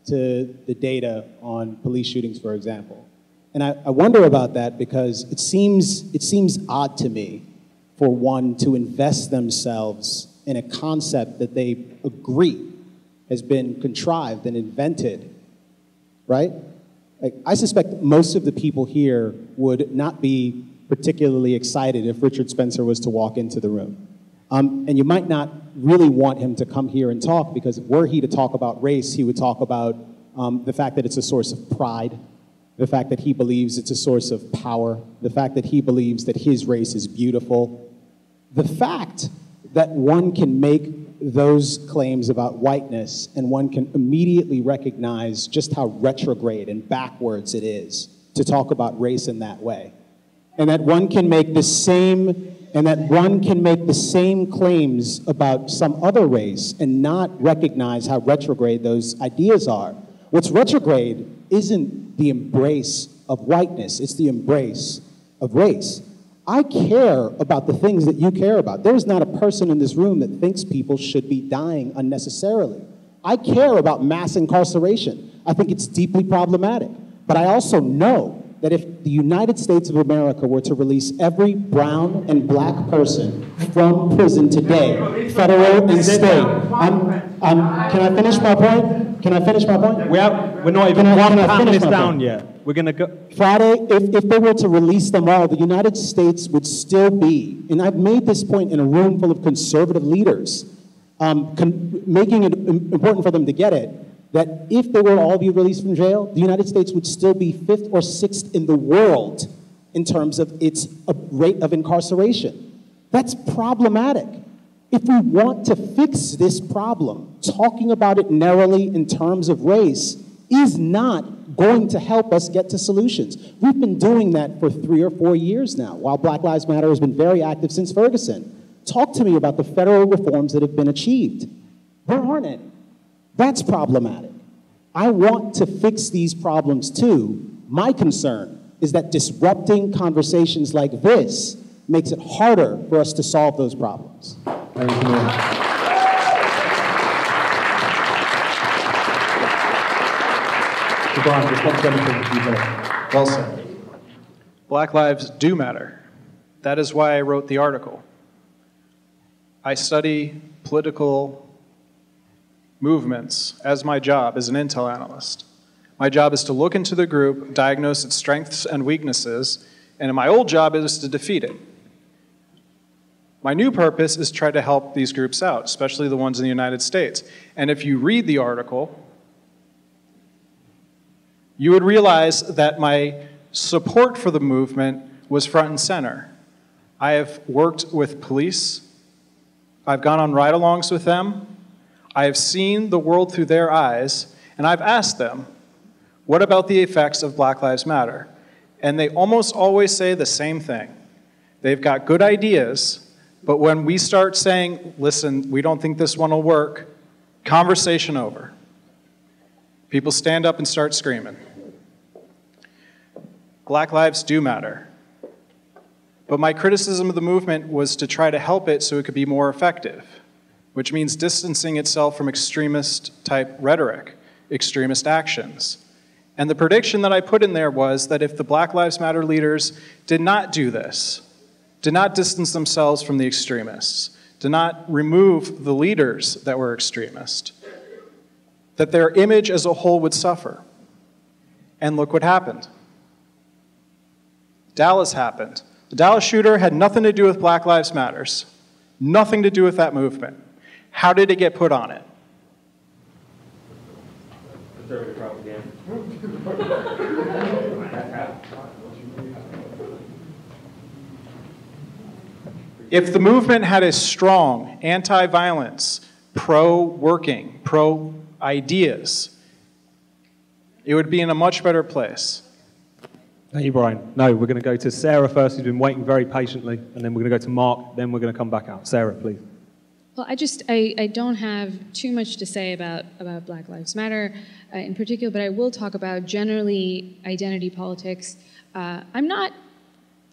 to the data on police shootings, for example. And I, I wonder about that because it seems it seems odd to me for one to invest themselves in a concept that they agree has been contrived and invented, right? Like, I suspect most of the people here would not be particularly excited if Richard Spencer was to walk into the room. Um, and you might not really want him to come here and talk, because were he to talk about race, he would talk about um, the fact that it's a source of pride, the fact that he believes it's a source of power, the fact that he believes that his race is beautiful. The fact that one can make those claims about whiteness, and one can immediately recognize just how retrograde and backwards it is to talk about race in that way. And that one can make the same, and that one can make the same claims about some other race and not recognize how retrograde those ideas are. What's retrograde isn't the embrace of whiteness, it's the embrace of race. I care about the things that you care about. There's not a person in this room that thinks people should be dying unnecessarily. I care about mass incarceration. I think it's deeply problematic. But I also know that if the United States of America were to release every brown and black person from prison today, federal and state, I'm, I'm, can I finish my point? Can I finish my point? We have, we're not even one panelist down yet. We're going to go. Friday, if, if they were to release them all, the United States would still be, and I've made this point in a room full of conservative leaders, um, con making it important for them to get it, that if they were to all be released from jail, the United States would still be fifth or sixth in the world in terms of its rate of incarceration. That's problematic. If we want to fix this problem, talking about it narrowly in terms of race is not going to help us get to solutions. We've been doing that for three or four years now, while Black Lives Matter has been very active since Ferguson. Talk to me about the federal reforms that have been achieved. There aren't any. That's problematic. I want to fix these problems too. My concern is that disrupting conversations like this makes it harder for us to solve those problems. Thank you. Well said. Black lives do matter. That is why I wrote the article. I study political movements as my job as an intel analyst. My job is to look into the group, diagnose its strengths and weaknesses, and my old job is to defeat it. My new purpose is to try to help these groups out, especially the ones in the United States. And if you read the article, you would realize that my support for the movement was front and center. I have worked with police. I've gone on ride-alongs with them. I have seen the world through their eyes, and I've asked them, what about the effects of Black Lives Matter? And they almost always say the same thing. They've got good ideas, but when we start saying, listen, we don't think this one will work, conversation over. People stand up and start screaming. Black lives do matter. But my criticism of the movement was to try to help it so it could be more effective, which means distancing itself from extremist-type rhetoric, extremist actions. And the prediction that I put in there was that if the Black Lives Matter leaders did not do this, did not distance themselves from the extremists, did not remove the leaders that were extremist, that their image as a whole would suffer. And look what happened. Dallas happened. The Dallas shooter had nothing to do with Black Lives Matters, nothing to do with that movement. How did it get put on it? Conservative propaganda. If the movement had a strong anti-violence, pro-working, pro-ideas, it would be in a much better place. Thank you, Brian. No, we're going to go to Sarah first, who's been waiting very patiently, and then we're going to go to Mark, then we're going to come back out. Sarah, please. Well, I just, I, I don't have too much to say about, about Black Lives Matter uh, in particular, but I will talk about generally identity politics. Uh, I'm not...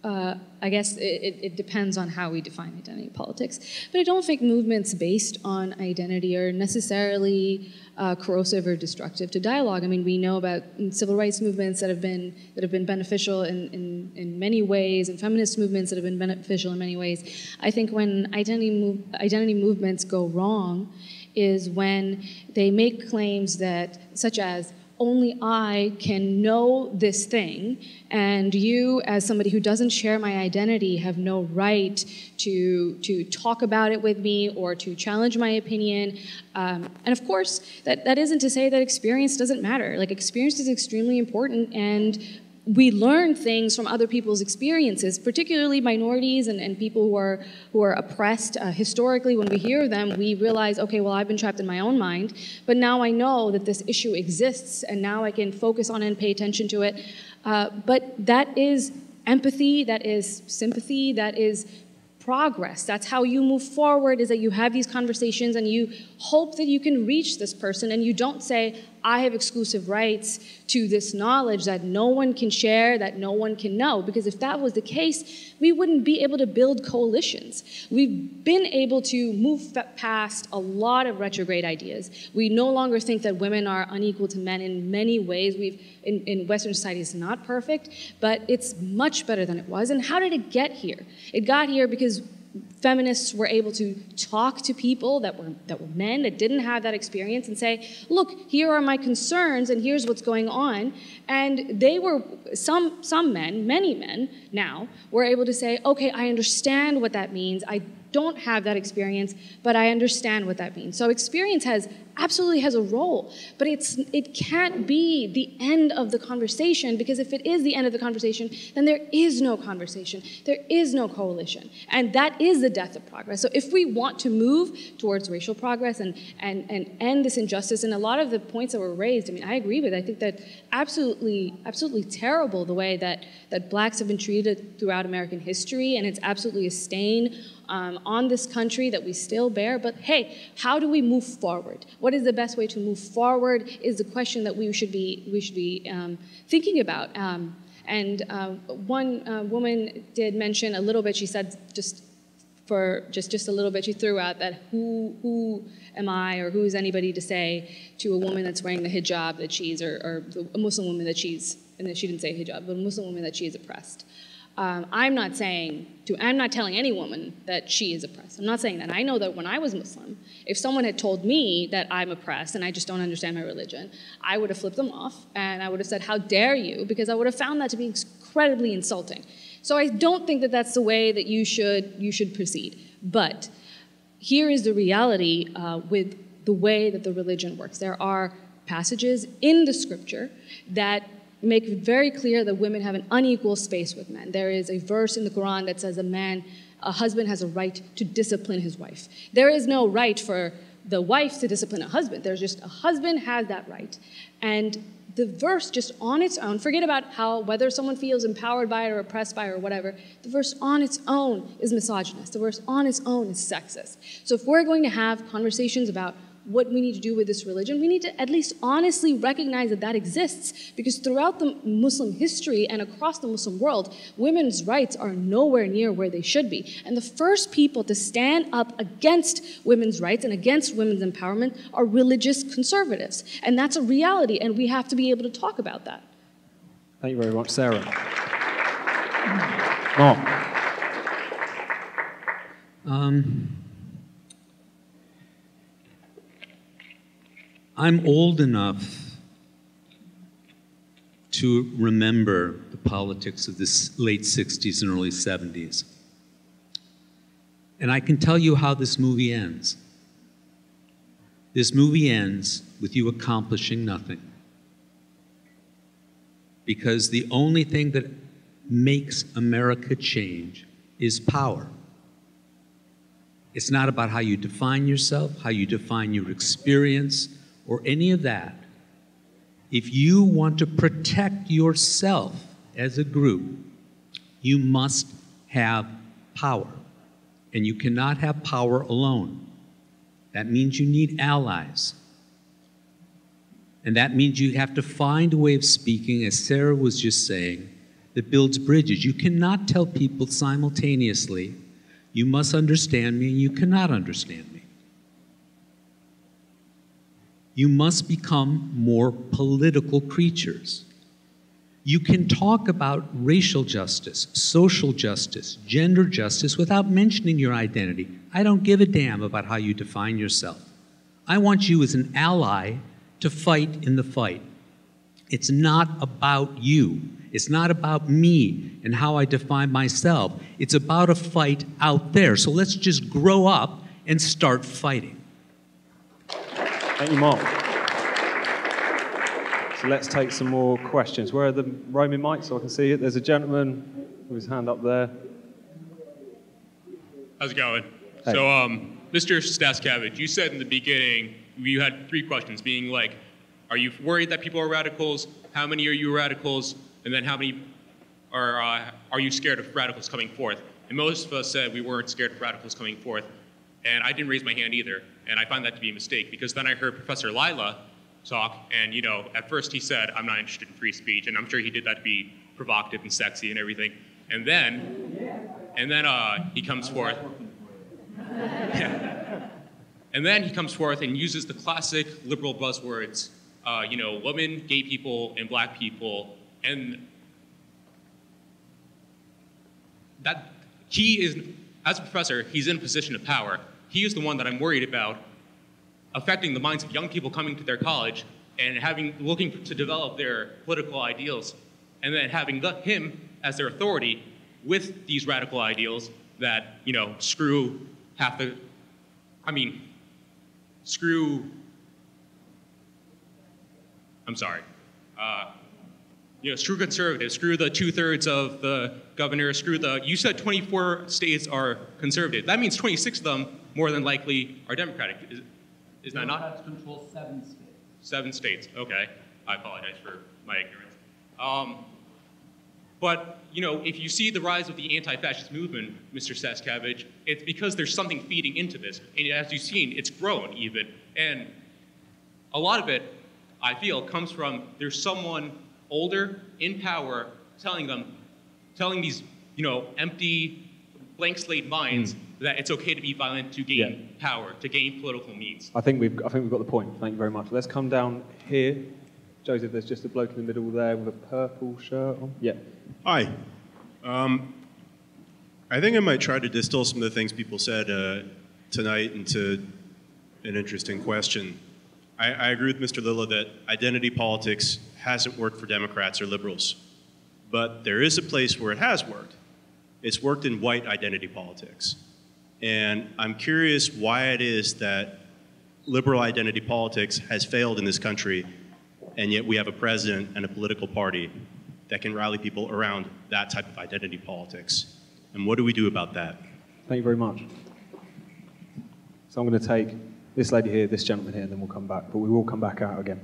Uh, I guess it, it depends on how we define identity politics. But I don't think movements based on identity are necessarily uh, corrosive or destructive to dialogue. I mean, we know about civil rights movements that have been, that have been beneficial in, in, in many ways, and feminist movements that have been beneficial in many ways. I think when identity, move, identity movements go wrong is when they make claims that, such as, only I can know this thing, and you, as somebody who doesn't share my identity, have no right to, to talk about it with me or to challenge my opinion. Um, and of course, that, that isn't to say that experience doesn't matter. Like, experience is extremely important, and we learn things from other people's experiences, particularly minorities and, and people who are, who are oppressed. Uh, historically, when we hear them, we realize, okay, well, I've been trapped in my own mind, but now I know that this issue exists, and now I can focus on it and pay attention to it. Uh, but that is empathy, that is sympathy, that is progress. That's how you move forward, is that you have these conversations and you hope that you can reach this person, and you don't say, I have exclusive rights to this knowledge that no one can share, that no one can know. Because if that was the case, we wouldn't be able to build coalitions. We've been able to move past a lot of retrograde ideas. We no longer think that women are unequal to men in many ways. We've, in, in Western society, it's not perfect, but it's much better than it was. And how did it get here? It got here because feminists were able to talk to people that were, that were men, that didn't have that experience, and say, look, here are my concerns, and here's what's going on. And they were, some, some men, many men now, were able to say, okay, I understand what that means. I don't have that experience, but I understand what that means. So experience has absolutely has a role, but it's, it can't be the end of the conversation, because if it is the end of the conversation, then there is no conversation, there is no coalition, and that is the death of progress. So if we want to move towards racial progress and, and, and end this injustice, and a lot of the points that were raised, I mean, I agree with. I think that absolutely, absolutely terrible the way that, that blacks have been treated throughout American history, and it's absolutely a stain Um, on this country that we still bear. But hey, how do we move forward? What is the best way to move forward is the question that we should be, we should be um, thinking about. Um, and uh, one uh, woman did mention a little bit, she said just for just, just a little bit, she threw out that who, who am I, or who is anybody to say to a woman that's wearing the hijab that she's, or, or a Muslim woman that she's, and then she didn't say hijab, but a Muslim woman that she is oppressed. Um, I'm not saying, to, I'm not telling any woman that she is oppressed. I'm not saying that. I know that when I was Muslim, if someone had told me that I'm oppressed and I just don't understand my religion, I would have flipped them off and I would have said, how dare you? Because I would have found that to be incredibly insulting. So I don't think that that's the way that you should, you should proceed. But here is the reality uh, with the way that the religion works. There are passages in the scripture that make it very clear that women have an unequal space with men. There is a verse in the Quran that says a man, a husband has a right to discipline his wife. There is no right for the wife to discipline a husband. There's just a husband has that right. And the verse just on its own, forget about how, whether someone feels empowered by it or oppressed by it or whatever, the verse on its own is misogynist. The verse on its own is sexist. So if we're going to have conversations about what we need to do with this religion, we need to at least honestly recognize that that exists, because throughout the Muslim history and across the Muslim world, women's rights are nowhere near where they should be. And the first people to stand up against women's rights and against women's empowerment are religious conservatives. And that's a reality, and we have to be able to talk about that. Thank you very much, Sarah. Mark. Um, I'm old enough to remember the politics of the late sixties and early seventies. And I can tell you how this movie ends. This movie ends with you accomplishing nothing. Because the only thing that makes America change is power. It's not about how you define yourself, how you define your experience, or any of that. If you want to protect yourself as a group, you must have power. And you cannot have power alone. That means you need allies. And that means you have to find a way of speaking, as Sarah was just saying, that builds bridges. You cannot tell people simultaneously, you must understand me and you cannot understand me. You must become more political creatures. You can talk about racial justice, social justice, gender justice without mentioning your identity. I don't give a damn about how you define yourself. I want you as an ally to fight in the fight. It's not about you. It's not about me and how I define myself. It's about a fight out there. So let's just grow up and start fighting. Thank you, Mark. So let's take some more questions. Where are the roaming mics so I can see it? There's a gentleman with his hand up there. How's it going? Hey. So, um, Mister Stascavage, you said in the beginning, you had three questions, being like, are you worried that people are radicals? How many are you radicals? And then how many are, uh, are you scared of radicals coming forth? And most of us said we weren't scared of radicals coming forth. And I didn't raise my hand either. And I find that to be a mistake, because then I heard Professor Lilla talk, and you know, at first he said, I'm not interested in free speech, and I'm sure he did that to be provocative and sexy and everything. And then, and then uh, he comes forth. Yeah. And then he comes forth and uses the classic liberal buzzwords, uh, you know, women, gay people, and black people, and that he is, as a professor, he's in a position of power. He is the one that I'm worried about affecting the minds of young people coming to their college and having, looking to develop their political ideals, and then having the, him as their authority with these radical ideals that, you know, screw half the, I mean, screw, I'm sorry, uh, you know, screw conservatives, screw the two-thirds of the governor, screw the, you said twenty-four states are conservative. That means twenty-six of them more than likely are Democratic. Is, is that not? Control seven states. Seven states, okay. I apologize for my ignorance. Um, but, you know, if you see the rise of the anti-fascist movement, Mister Stascavage, it's because there's something feeding into this. And as you've seen, it's grown even. And a lot of it, I feel, comes from there's someone older, in power, telling them, telling these, you know, empty, blank slate minds mm. that it's okay to be violent to gain yeah. power, to gain political means. I think we've I think we've got the point. Thank you very much. Let's come down here. Joseph, there's just a bloke in the middle there with a purple shirt on. Yeah. Hi. Um, I think I might try to distill some of the things people said uh, tonight into an interesting question. I, I agree with Mister Lilla that identity politics hasn't worked for Democrats or liberals, but there is a place where it has worked, It's worked in white identity politics. And I'm curious why it is that liberal identity politics has failed in this country, and yet we have a president and a political party that can rally people around that type of identity politics. And what do we do about that? Thank you very much. So I'm going to take this lady here, this gentleman here, and then we'll come back. But we will come back out again.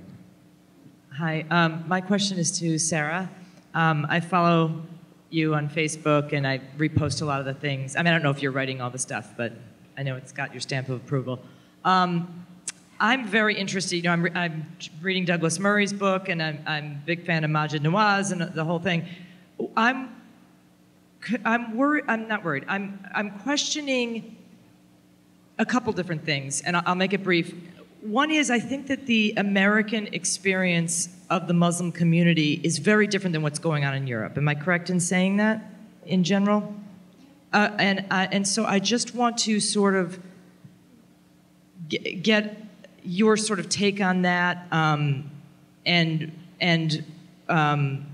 Hi. Um, my question is to Sarah. Um, I follow you on Facebook, and I repost a lot of the things. I mean, I don't know if you're writing all the stuff, but I know it's got your stamp of approval. Um, I'm very interested. You know, I'm, re I'm reading Douglas Murray's book, and I'm, I'm a big fan of Majid Nawaz and the whole thing. I'm, I'm worried. I'm not worried. I'm, I'm questioning a couple different things, and I'll make it brief. One is, I think that the American experience of the Muslim community is very different than what's going on in Europe. Am I correct in saying that, in general? Uh, and I, and so I just want to sort of get, get your sort of take on that, um, and and um,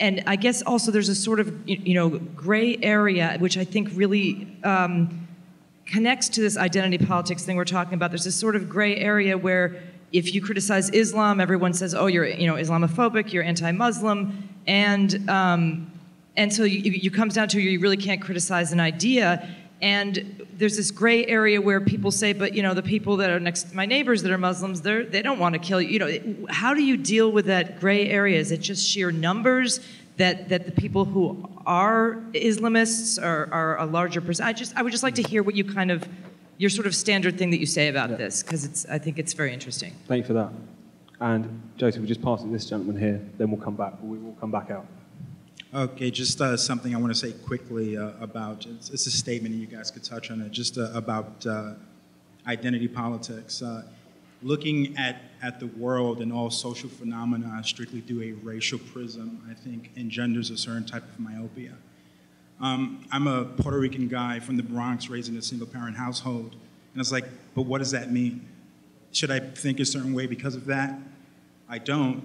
and I guess also there's a sort of you, you know gray area which I think really. Um, connects to this identity politics thing we're talking about. There's this sort of gray area where if you criticize Islam, everyone says, oh, you're you know, Islamophobic, you're anti-Muslim, and, um, and so you, you comes down to you really can't criticize an idea, and there's this gray area where people say, but you know, the people that are next, my neighbors that are Muslims, they're, they don't want to kill you. You know, how do you deal with that gray area? Is it just sheer numbers? That, that the people who are Islamists are, are a larger percent. I just I would just like to hear what you kind of your sort of standard thing that you say about yeah. this, because it's I think it's very interesting. Thank you for that. And Joseph, we just pass it to this gentleman here, then we'll come back. We will come back out. Okay, just uh, something I want to say quickly uh, about it's, it's a statement, and you guys could touch on it. Just uh, about uh, identity politics. Uh, Looking at, at the world and all social phenomena strictly through a racial prism, I think, engenders a certain type of myopia. Um, I'm a Puerto Rican guy from the Bronx, raised in a single-parent household. And it's like, but what does that mean? Should I think a certain way because of that? I don't.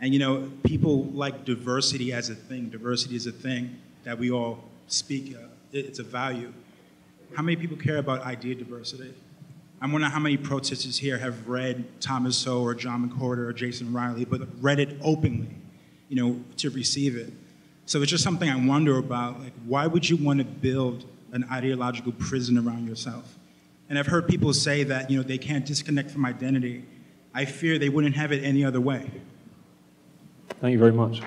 And, you know, people like diversity as a thing. Diversity is a thing that we all speak of. It's a value. How many people care about idea diversity? I wonder how many protesters here have read Thomas Sowell or John McCorder or Jason Riley, but read it openly, you know, to receive it. So it's just something I wonder about, like, why would you want to build an ideological prison around yourself? And I've heard people say that, you know, they can't disconnect from identity. I fear they wouldn't have it any other way. Thank you very much.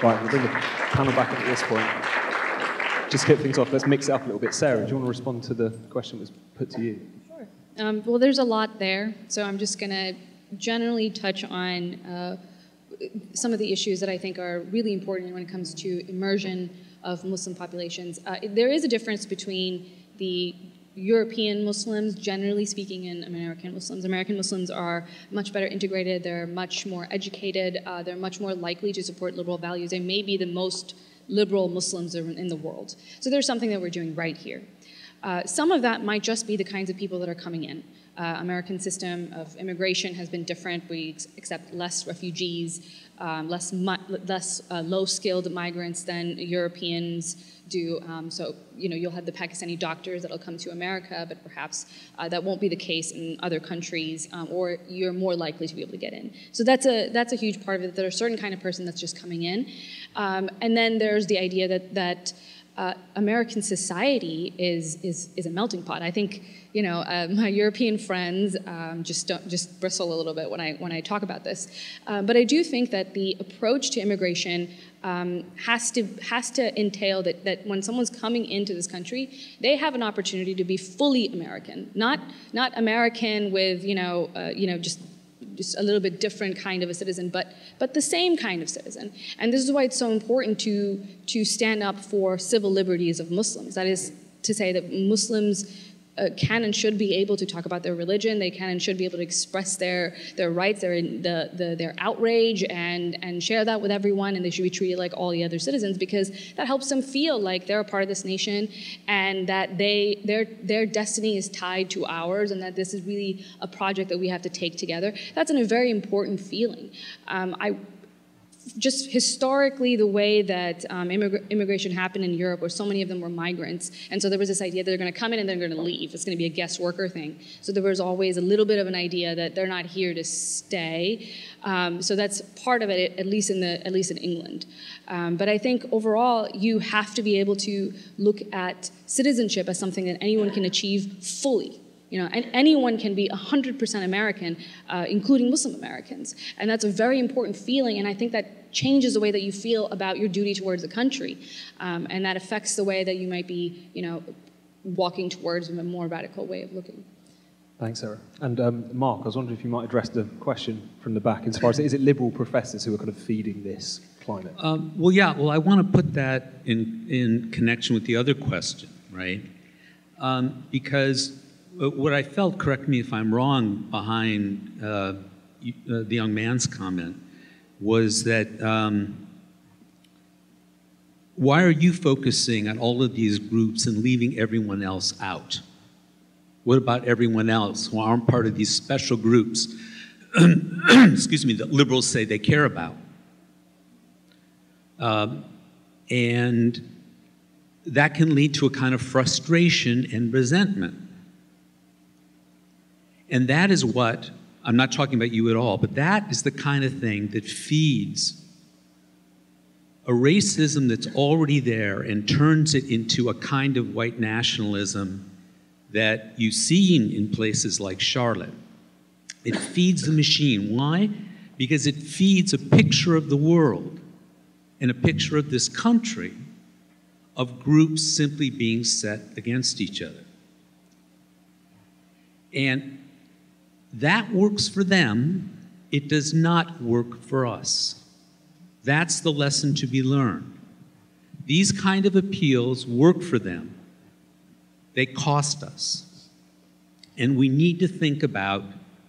Right, we'll bring the panel back at this point. Just kick things off. Let's mix it up a little bit. Sarah, do you want to respond to the question that was put to you? Sure. Um, well, there's a lot there, so I'm just going to generally touch on uh, some of the issues that I think are really important when it comes to immersion of Muslim populations. Uh, there is a difference between the European Muslims, generally speaking, and American Muslims. American Muslims are much better integrated. They're much more educated. Uh, they're much more likely to support liberal values. They may be the most liberal Muslims in the world. So there's something that we're doing right here. Uh, some of that might just be the kinds of people that are coming in. Uh, American system of immigration has been different. We accept less refugees, um, less, less uh, low-skilled migrants than Europeans do. Um, so, you know, you'll have the Pakistani doctors that'll come to America, but perhaps uh, that won't be the case in other countries, um, or you're more likely to be able to get in. So that's a, that's a huge part of it. There's a certain kind of person that's just coming in. Um, and then there's the idea that, that Uh, American society is, is, is a melting pot. I think, you know, uh, my European friends um, just, don't, just bristle a little bit when I, when I talk about this. Uh, but I do think that the approach to immigration um, has, to, has to entail that, that when someone's coming into this country, they have an opportunity to be fully American. Not, not American with, you know, uh, you know, just... just a little bit different kind of a citizen, but but the same kind of citizen. And this is why it's so important to to stand up for civil liberties of Muslims. That is to say that Muslims uh, can and should be able to talk about their religion. They can and should be able to express their their rights, their the, the their outrage, and and share that with everyone. And they should be treated like all the other citizens, because that helps them feel like they're a part of this nation, and that they their their destiny is tied to ours, and that this is really a project that we have to take together. That's a very important feeling. Um, I. just historically, the way that um, immigra immigration happened in Europe, where so many of them were migrants, and so there was this idea that they're going to come in and they're going to leave. It's going to be a guest worker thing. So there was always a little bit of an idea that they're not here to stay. Um, so that's part of it, at least in the at least in England. Um, but I think overall, you have to be able to look at citizenship as something that anyone can achieve fully. You know, and anyone can be one hundred percent American, uh, including Muslim Americans. And that's a very important feeling, and I think that changes the way that you feel about your duty towards the country. Um, and that affects the way that you might be, you know, walking towards a more radical way of looking. Thanks, Sarah. And um, Mark, I was wondering if you might address the question from the back, insofar as is it liberal professors who are kind of feeding this climate? Um, well, yeah, well, I want to put that in, in connection with the other question, right? Um, because what I felt, correct me if I'm wrong, behind uh, uh, the young man's comment was that um, why are you focusing on all of these groups and leaving everyone else out? What about everyone else who aren't part of these special groups, excuse me, that liberals say they care about? Um, and that can lead to a kind of frustration and resentment. And that is what, I'm not talking about you at all, but that is the kind of thing that feeds a racism that's already there and turns it into a kind of white nationalism that you've seen in places like Charlotte. It feeds the machine. Why? Because it feeds a picture of the world and a picture of this country of groups simply being set against each other. And that works for them. It does not work for us. That's the lesson to be learned. These kind of appeals work for them. They cost us. And we need to think about,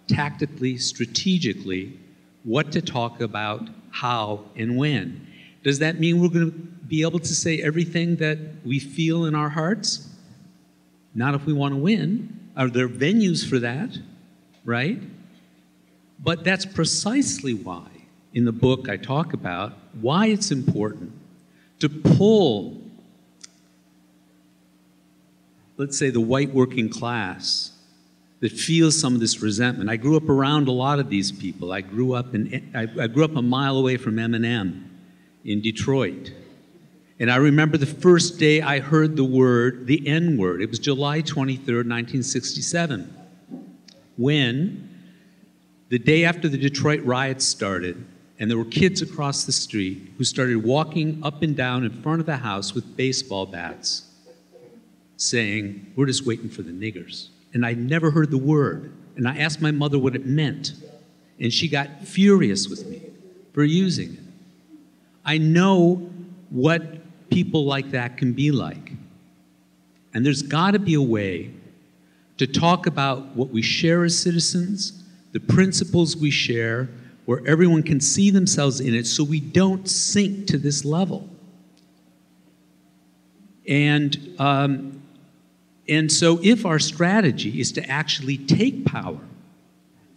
tactically, strategically, what to talk about, how, and when. Does that mean we're going to be able to say everything that we feel in our hearts? Not if we want to win. Are there venues for that? Right? But that's precisely why, in the book I talk about, why it's important to pull, let's say, the white working class that feels some of this resentment. I grew up around a lot of these people. I grew up, in, I, I grew up a mile away from M and M in Detroit. And I remember the first day I heard the word, the N word. It was July twenty-third, nineteen sixty-seven. When, the day after the Detroit riots started, and there were kids across the street who started walking up and down in front of the house with baseball bats, saying, "We're just waiting for the niggers." And I'd never heard the word. And I asked my mother what it meant. And she got furious with me for using it. I know what people like that can be like. And there's got to be a way to talk about what we share as citizens, the principles we share, where everyone can see themselves in it so we don't sink to this level. And, um, and so if our strategy is to actually take power,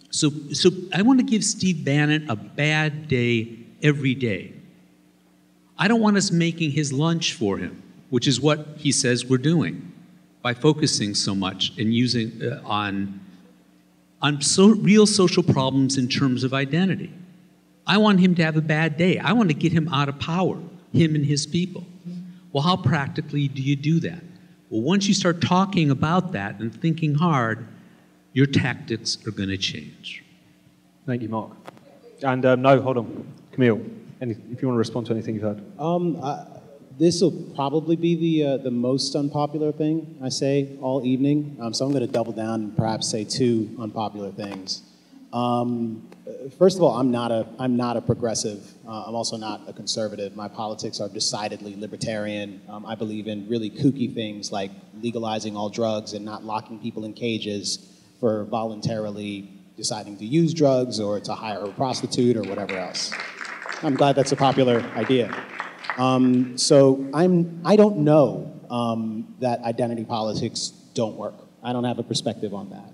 so, so I want to give Steve Bannon a bad day every day. I don't want us making his lunch for him, which is what he says we're doing, by focusing so much and using uh, on, on so real social problems in terms of identity. I want him to have a bad day. I want to get him out of power, him and his people. Well, how practically do you do that? Well, once you start talking about that and thinking hard, your tactics are going to change. Thank you, Mark. And um, no, hold on, Kmele, any, if you want to respond to anything you've heard. Um, I This will probably be the uh, the most unpopular thing I say all evening, um, so I'm going to double down and perhaps say two unpopular things. Um, first of all, I'm not a I'm not a progressive. Uh, I'm also not a conservative. My politics are decidedly libertarian. Um, I believe in really kooky things like legalizing all drugs and not locking people in cages for voluntarily deciding to use drugs or to hire a prostitute or whatever else. I'm glad that's a popular idea. Um, so I'm, I don't know um, that identity politics don't work. I don't have a perspective on that.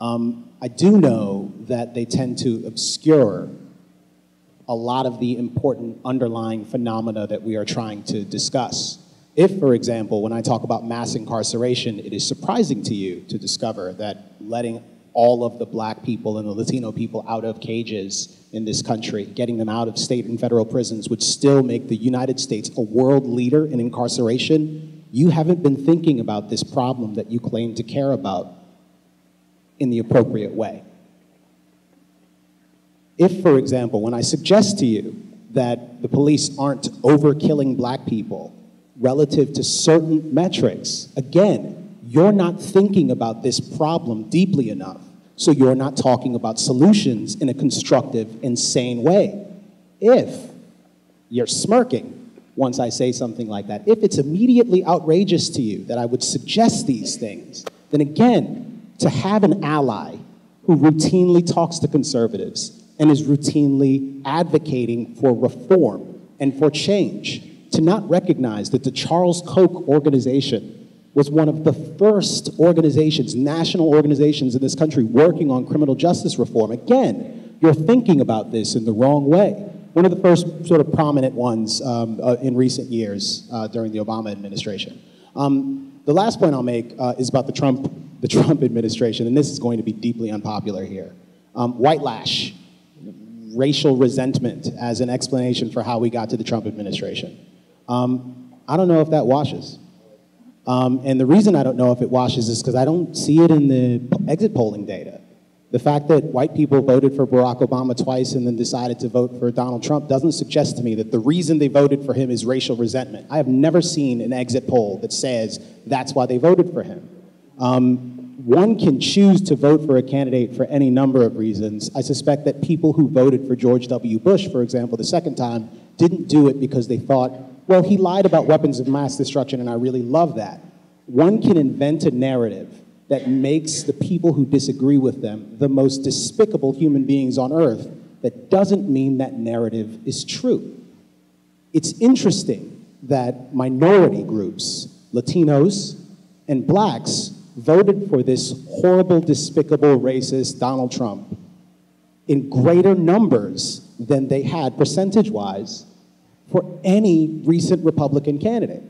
Um, I do know that they tend to obscure a lot of the important underlying phenomena that we are trying to discuss. If, for example, when I talk about mass incarceration, it is surprising to you to discover that letting all of the black people and the Latino people out of cages in this country, getting them out of state and federal prisons, would still make the United States a world leader in incarceration. You haven't been thinking about this problem that you claim to care about in the appropriate way. If, for example, when I suggest to you that the police aren't overkilling black people relative to certain metrics, again, you're not thinking about this problem deeply enough, so you're not talking about solutions in a constructive and sane way. If you're smirking once I say something like that, if it's immediately outrageous to you that I would suggest these things, then again, to have an ally who routinely talks to conservatives and is routinely advocating for reform and for change, to not recognize that the Charles Koch organization was one of the first organizations, national organizations in this country working on criminal justice reform. Again, you're thinking about this in the wrong way. One of the first sort of prominent ones um, uh, in recent years uh, during the Obama administration. Um, the last point I'll make uh, is about the Trump, the Trump administration, and this is going to be deeply unpopular here. Um, white lash, racial resentment as an explanation for how we got to the Trump administration. Um, I don't know if that washes. Um, and the reason I don't know if it washes is because I don't see it in the exit polling data. The fact that white people voted for Barack Obama twice and then decided to vote for Donald Trump doesn't suggest to me that the reason they voted for him is racial resentment. I have never seen an exit poll that says that's why they voted for him. Um, one can choose to vote for a candidate for any number of reasons. I suspect that people who voted for George W. Bush, for example, the second time, didn't do it because they thought, well, he lied about weapons of mass destruction, and I really love that. One can invent a narrative that makes the people who disagree with them the most despicable human beings on earth. That doesn't mean that narrative is true. It's interesting that minority groups, Latinos and blacks, voted for this horrible, despicable, racist Donald Trump in greater numbers than they had, percentage-wise, for any recent Republican candidate.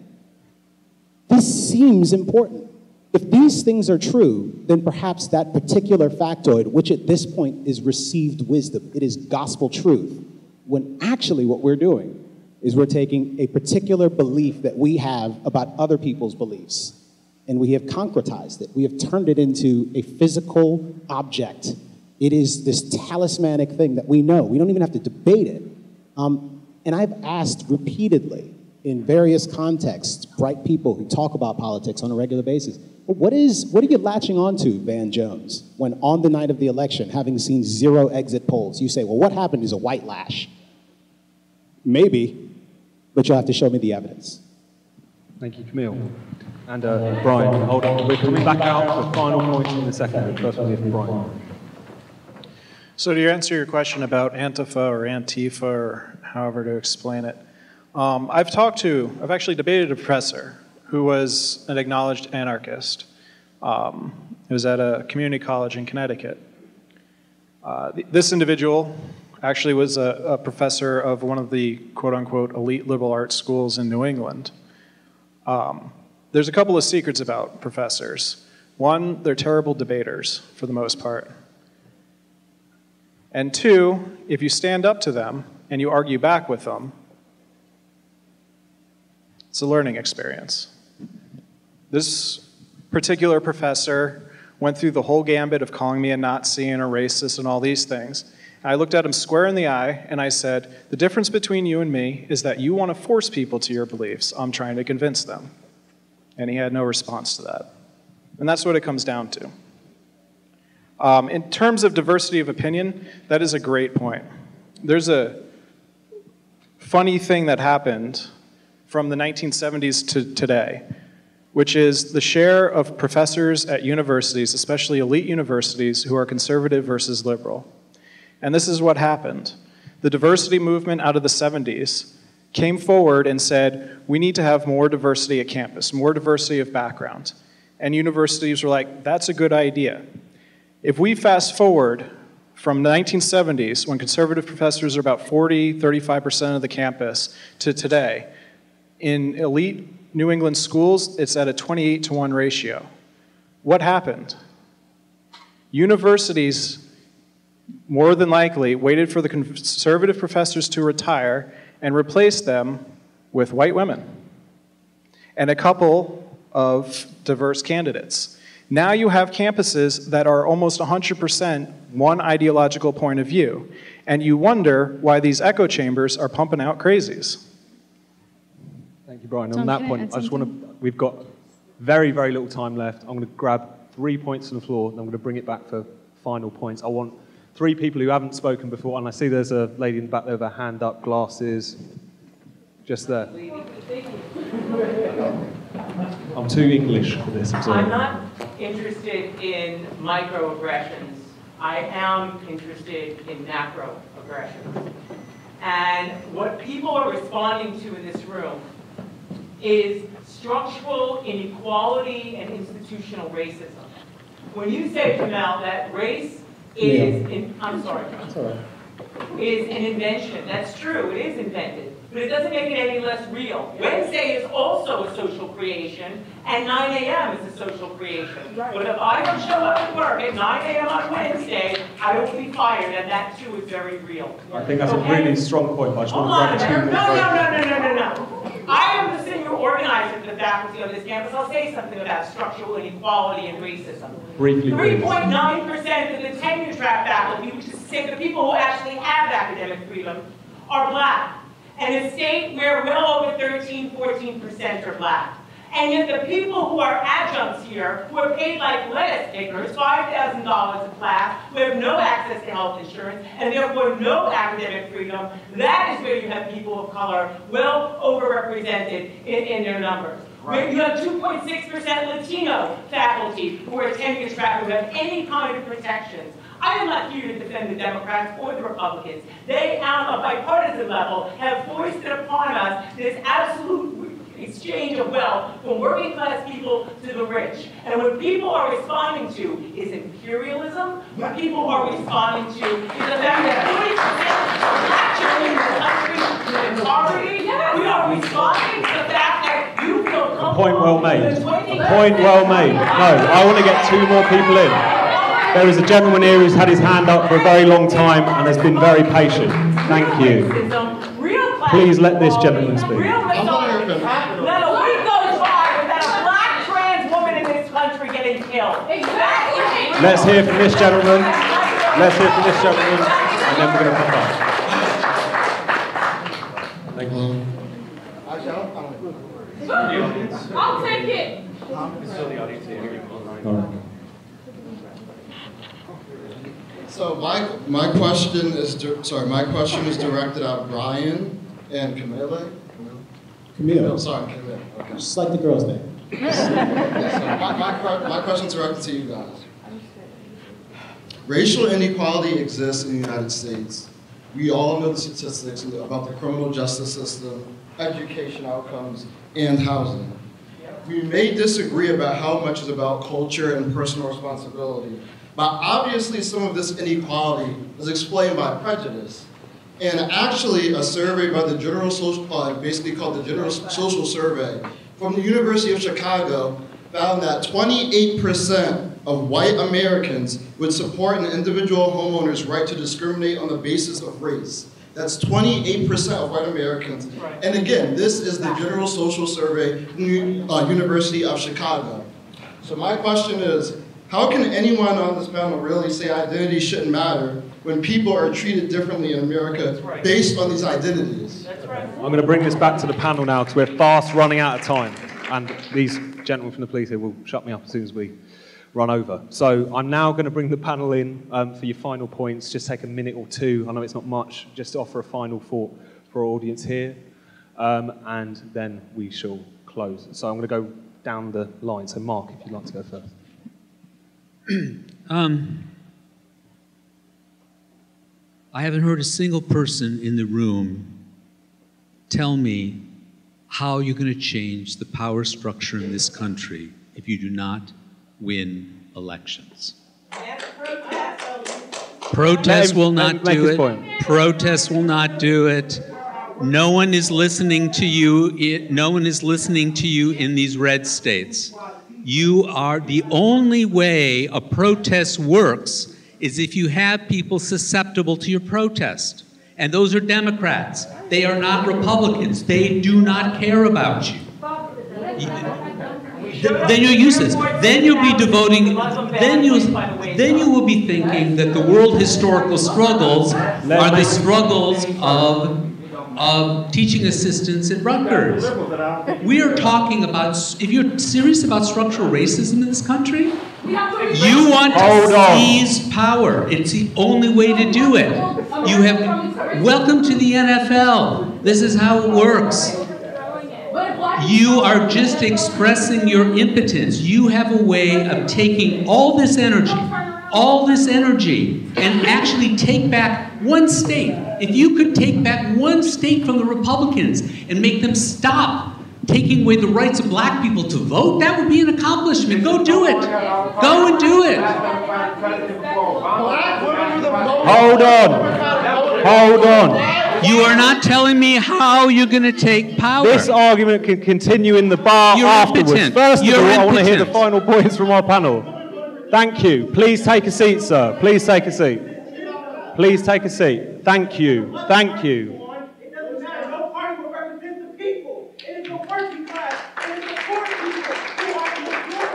This seems important. If these things are true, then perhaps that particular factoid, which at this point is received wisdom, it is gospel truth, when actually what we're doing is we're taking a particular belief that we have about other people's beliefs, and we have concretized it. We have turned it into a physical object. It is this talismanic thing that we know. We don't even have to debate it. Um, And I've asked repeatedly in various contexts, bright people who talk about politics on a regular basis, well, what is, what are you latching onto, Van Jones, when on the night of the election, having seen zero exit polls, you say, well, what happened is a white lash. Maybe, but you'll have to show me the evidence. Thank you, Kmele. And uh, Brian, hold on. We're coming back out for final points in a second. First, we'll hear from Brian. So to answer your question about Antifa or Antifa, or however to explain it, um, I've talked to, I've actually debated a professor who was an acknowledged anarchist. Um, it was at a community college in Connecticut. Uh, th this individual actually was a, a professor of one of the quote unquote elite liberal arts schools in New England. Um, there's a couple of secrets about professors. One, they're terrible debaters for the most part. And two, if you stand up to them and you argue back with them, it's a learning experience. This particular professor went through the whole gambit of calling me a Nazi and a racist and all these things. And I looked at him square in the eye and I said, the difference between you and me is that you want to force people to your beliefs. I'm trying to convince them. And he had no response to that. And that's what it comes down to. Um, in terms of diversity of opinion, that is a great point. There's a funny thing that happened from the nineteen seventies to today, which is the share of professors at universities, especially elite universities, who are conservative versus liberal. And this is what happened. The diversity movement out of the seventies came forward and said, we need to have more diversity at campus, more diversity of background. And universities were like, that's a good idea. If we fast forward from the nineteen seventies, when conservative professors are about forty, thirty-five percent of the campus, to today. In elite New England schools, it's at a twenty-eight to one ratio. What happened? Universities more than likely waited for the conservative professors to retire and replaced them with white women and a couple of diverse candidates. Now you have campuses that are almost one hundred percent one ideological point of view, and you wonder why these echo chambers are pumping out crazies. Thank you, Brian. Tom, on that point, I just want to, we've got very, very little time left. I'm going to grab three points on the floor, and I'm going to bring it back for final points. I want three people who haven't spoken before, and I see there's a lady in the back there with a hand up, glasses, just there. I'm too English for this. I'm sorry. I'm not interested in microaggressions. I am interested in macroaggressions. And what people are responding to in this room is structural inequality and institutional racism. When you say, Kmele, that race is, yeah. in, I'm sorry, sorry, is an invention, that's true, it is invented, but it doesn't make it any less real. Wednesday is also a social creation, and nine A M is a social creation. Right. But if I don't show up to work at nine A M on Wednesday, I will be fired, and that too is very real. I think that's okay. a really strong point. I just Hold want to on, no, no, no, no, no, no, no. I am the senior organizer for the faculty on this campus. I'll say something about structural inequality and racism. Briefly, three point nine percent of the tenure track faculty, which is sick, the people who actually have academic freedom, are black. And a state where well over thirteen, fourteen percent are black. And yet the people who are adjuncts here, who are paid like lettuce pickers, five thousand dollars a class, who have no access to health insurance, and therefore no academic freedom, that is where you have people of color well overrepresented in, in their numbers. Right. You have two point six percent Latino faculty who are tenure track who have any kind of protections. I am not here to defend the Democrats or the Republicans. They, on a bipartisan level, have foisted upon us this absolute exchange of wealth from working class people to the rich. And what people are responding to is imperialism. What people are responding to is the fact that forty percent of black children in this country live in poverty. We are responding to the fact that you feel comfortable. A point well made. A point well made. No, I want to get two more people in. There is a gentleman here who's had his hand up for a very long time and has been very patient. Thank you. Please let this gentleman speak. Let a week goes by without a black trans woman in this country getting killed. Exactly. Let's hear from this gentleman. Let's hear from this gentleman, and then we're going to come back. Thank you. I'll take it. It's still the audience here. All right. So my my question is sorry my question is directed at Brian and Kmele. Kmele. No, sorry, Kmele. Okay. Just like the girl's name. So, yeah, so my my my question is directed to you guys. Racial inequality exists in the United States. We all know the statistics about the criminal justice system, education outcomes, and housing. We may disagree about how much is about culture and personal responsibility. But obviously some of this inequality is explained by prejudice. And actually a survey by the General Social, uh, basically called the General Social Survey from the University of Chicago found that twenty-eight percent of white Americans would support an individual homeowner's right to discriminate on the basis of race. That's twenty-eight percent of white Americans. And again, this is the General Social Survey from the uh, University of Chicago. So my question is, how can anyone on this panel really say identity shouldn't matter when people are treated differently in America right. based on these identities? That's right. I'm going to bring this back to the panel now because we're fast running out of time. And these gentlemen from the police here will shut me up as soon as we run over. So I'm now going to bring the panel in um, for your final points. Just take a minute or two. I know it's not much. Just to offer a final thought for our audience here. Um, and then we shall close. So I'm going to go down the line. So Mark, if you'd like to go first. um, I haven't heard a single person in the room tell me how you're going to change the power structure in this country if you do not win elections. Protests will not do it. Protests will not do it. No one is listening to you. It, no one is listening to you in these red states. You are the only way a protest works is if you have people susceptible to your protest. And those are Democrats. They are not Republicans. They do not care about you. you Then you're useless. Then you'll be devoting. Then you. Then you will be thinking that the world historical struggles are the struggles of of teaching assistants at Rutgers. We are talking about. If you're serious about structural racism in this country, you want to seize power. It's the only way to do it. You have. Welcome to the N F L. This is how it works. You are just expressing your impotence. You have a way of taking all this energy, all this energy, and actually take back one state. If you could take back one state from the Republicans and make them stop taking away the rights of black people to vote, that would be an accomplishment. Go do it. Go and do it. Hold on. Hold on. You are not telling me how you're going to take power. This argument can continue in the bar you're afterwards. Impotent. First of you're all, impotent. I want to hear the final points from our panel. Thank you. Please take a seat, sir. Please take a seat. Please take a seat. Thank you. Thank you. It doesn't matter. No party will represent the people. It is the working class. It is the poor people who are the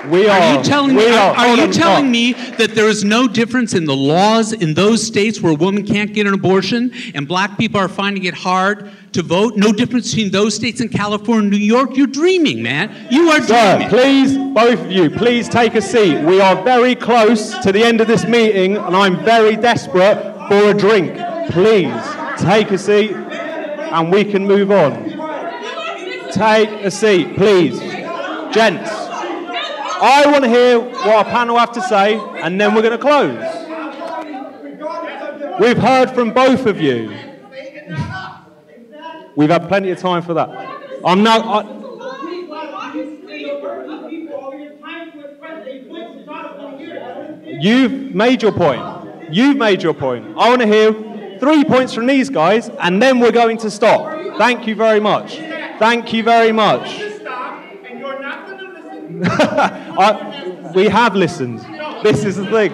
we are. Are you telling, me, are, are you telling me that there is no difference in the laws in those states where a woman can't get an abortion and black people are finding it hard to vote? No difference between those states and California and New York? You're dreaming, man. You are dreaming. Sir, please, both of you, please take a seat. We are very close to the end of this meeting and I'm very desperate for a drink. Please take a seat and we can move on. Take a seat, please. Gents, I want to hear what our panel have to say and then we're going to close. We've heard from both of you. We've had plenty of time for that. I'm now. I... You've made your point. You've made your point. I want to hear three points from these guys, and then we're going to stop. Thank you very much. Thank you very much. I, we have listened. This is the thing.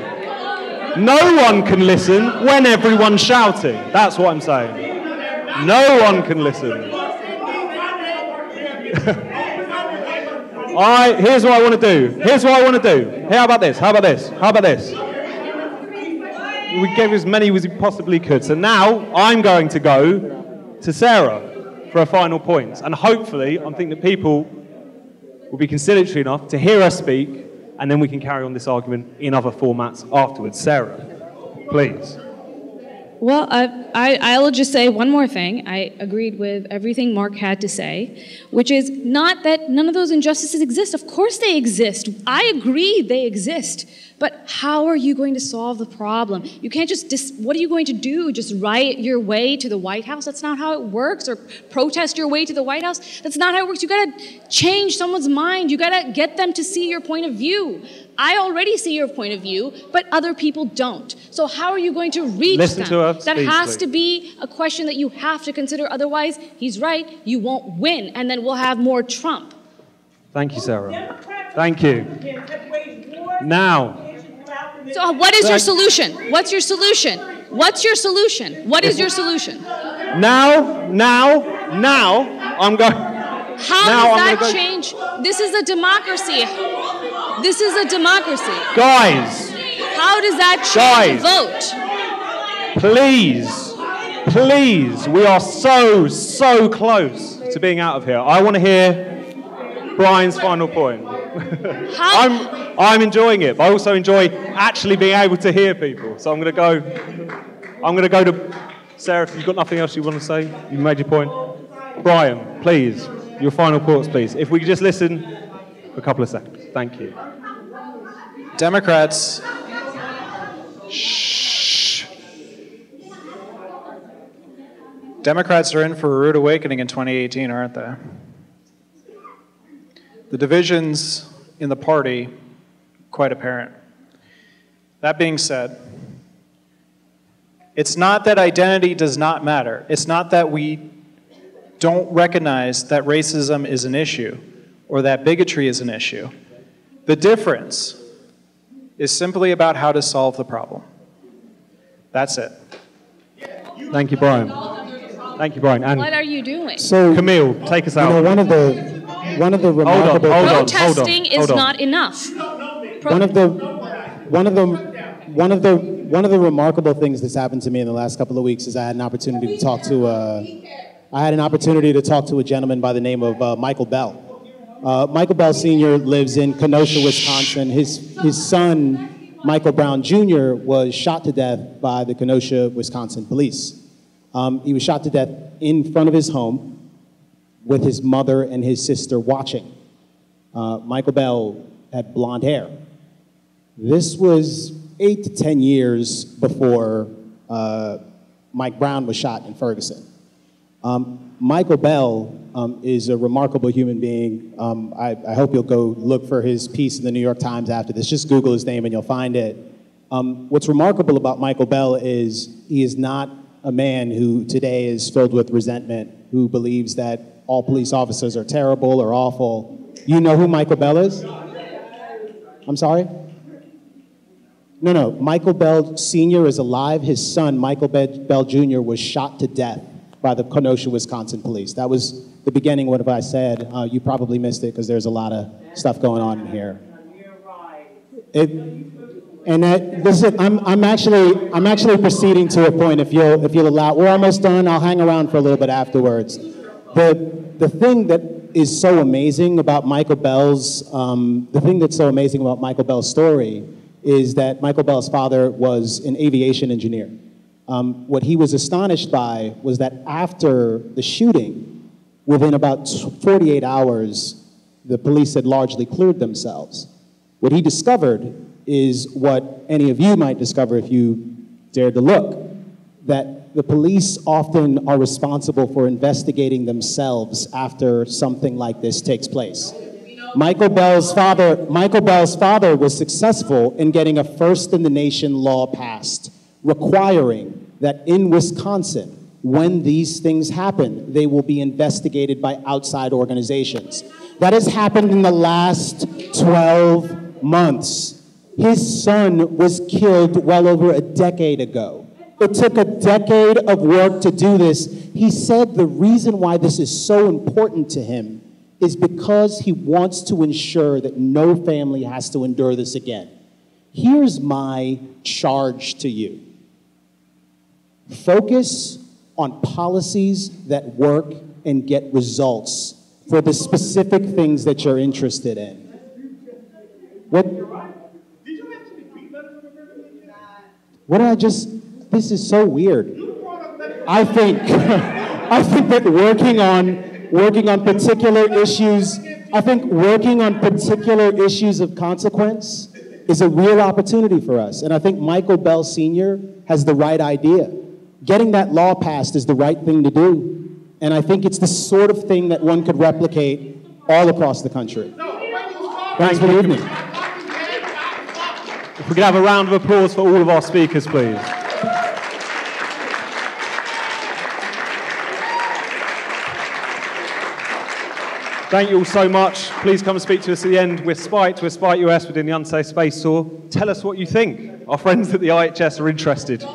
No one can listen when everyone's shouting. That's what I'm saying. No one can listen. All right, here's what I want to do. Here's what I want to do. How about this? How about this? How about this? We gave as many as we possibly could. So now I'm going to go to Sarah for a final point. And hopefully, I'm thinking that people will be conciliatory enough to hear us speak, and then we can carry on this argument in other formats afterwards. Sarah, please. Well, I, I, I'll just say one more thing. I agreed with everything Mark had to say, which is not that none of those injustices exist. Of course they exist. I agree they exist. But how are you going to solve the problem? You can't just, dis what are you going to do? Just riot your way to the White House? That's not how it works. Or protest your way to the White House? That's not how it works. You gotta change someone's mind. You gotta get them to see your point of view. I already see your point of view, but other people don't. So how are you going to reach Listen them? To her that speech, has please. to be a question that you have to consider. Otherwise, he's right, you won't win, and then we'll have more Trump. Thank you, Sarah. Thank you. Now. So what is your solution? What's your solution? What's your solution? What is your solution? Now, now, now, I'm going... How now does that go change? This is a democracy. This is a democracy. Guys. How does that change guys, the vote? Please. Please. We are so, so close to being out of here. I want to hear Brian's final point. I'm, I'm enjoying it, but I also enjoy actually being able to hear people. So I'm going to go... I'm going to go to... Sarah, if you've got nothing else you want to say, you made your point. Brian, please. Your final thoughts, please. If we could just listen for a couple of seconds. Thank you. Democrats. Shh. Democrats are in for a rude awakening in twenty eighteen, aren't they? The divisions in the party, quite apparent. That being said, It's not that identity does not matter. It's not that we don't recognize that racism is an issue or that bigotry is an issue. The difference is simply about how to solve the problem. That's it. Thank you, Brian. Thank you, Brian. And what are you doing? So, Kmele, take us out. You know, one of the one of the remarkable hold on, hold on, protesting hold on, hold on. is not enough. Pro one of the one of the one of the one of the remarkable things that's happened to me in the last couple of weeks is I had an opportunity to talk to a I had an opportunity to talk to a gentleman by the name of uh, Michael Bell. Uh, Michael Bell Senior lives in Kenosha, Wisconsin. His his son, Michael Brown Junior, was shot to death by the Kenosha, Wisconsin police. Um, he was shot to death in front of his home with his mother and his sister watching. Uh, Michael Bell had blonde hair. This was eight to ten years before uh, Mike Brown was shot in Ferguson. Um, Michael Bell um, is a remarkable human being. Um, I, I hope you'll go look for his piece in the New York Times after this. Just Google his name and you'll find it. Um, what's remarkable about Michael Bell is he is not a man who today is filled with resentment, who believes that all police officers are terrible or awful. You know who Michael Bell is? I'm sorry? No, no. Michael Bell Senior is alive. His son, Michael Bell Junior, was shot to death by the Kenosha, Wisconsin police. That was the beginning of what I said. Uh, you probably missed it because there's a lot of stuff going on in here. It, and that, this is, I'm, I'm, actually, I'm actually proceeding to a point, if you'll, if you'll allow. We're almost done. I'll hang around for a little bit afterwards. The, the thing that is so amazing about Michael Bell's, um, the thing that's so amazing about Michael Bell's story is that Michael Bell's father was an aviation engineer. Um, what he was astonished by was that after the shooting, within about forty-eight hours, the police had largely cleared themselves. What he discovered is what any of you might discover if you dared to look, that the police often are responsible for investigating themselves after something like this takes place. Michael Bell's father, Michael Bell's father was successful in getting a first-in-the-nation law passed, requiring that in Wisconsin, when these things happen, they will be investigated by outside organizations. That has happened in the last twelve months. His son was killed well over a decade ago. It took a decade of work to do this. He said the reason why this is so important to him is because he wants to ensure that no family has to endure this again. Here's my charge to you. Focus on policies that work and get results for the specific things that you're interested in. What, what did I just, this is so weird. I think, I think that working on, working on particular issues, I think working on particular issues of consequence is a real opportunity for us. And I think Michael Bell Senior has the right idea. Getting that law passed is the right thing to do. And I think it's the sort of thing that one could replicate all across the country. Thanks for the evening. If we could have a round of applause for all of our speakers, please. Thank you all so much. Please come and speak to us at the end. We're Spiked. We're Spiked U S. We're doing the Unsafe Space Tour. Tell us what you think. Our friends at the I H S are interested.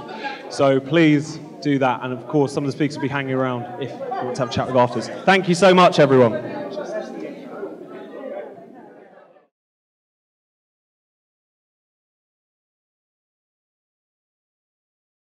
So please do that. And of course, some of the speakers will be hanging around if you want to have a chat with afterwards. Thank you so much, everyone.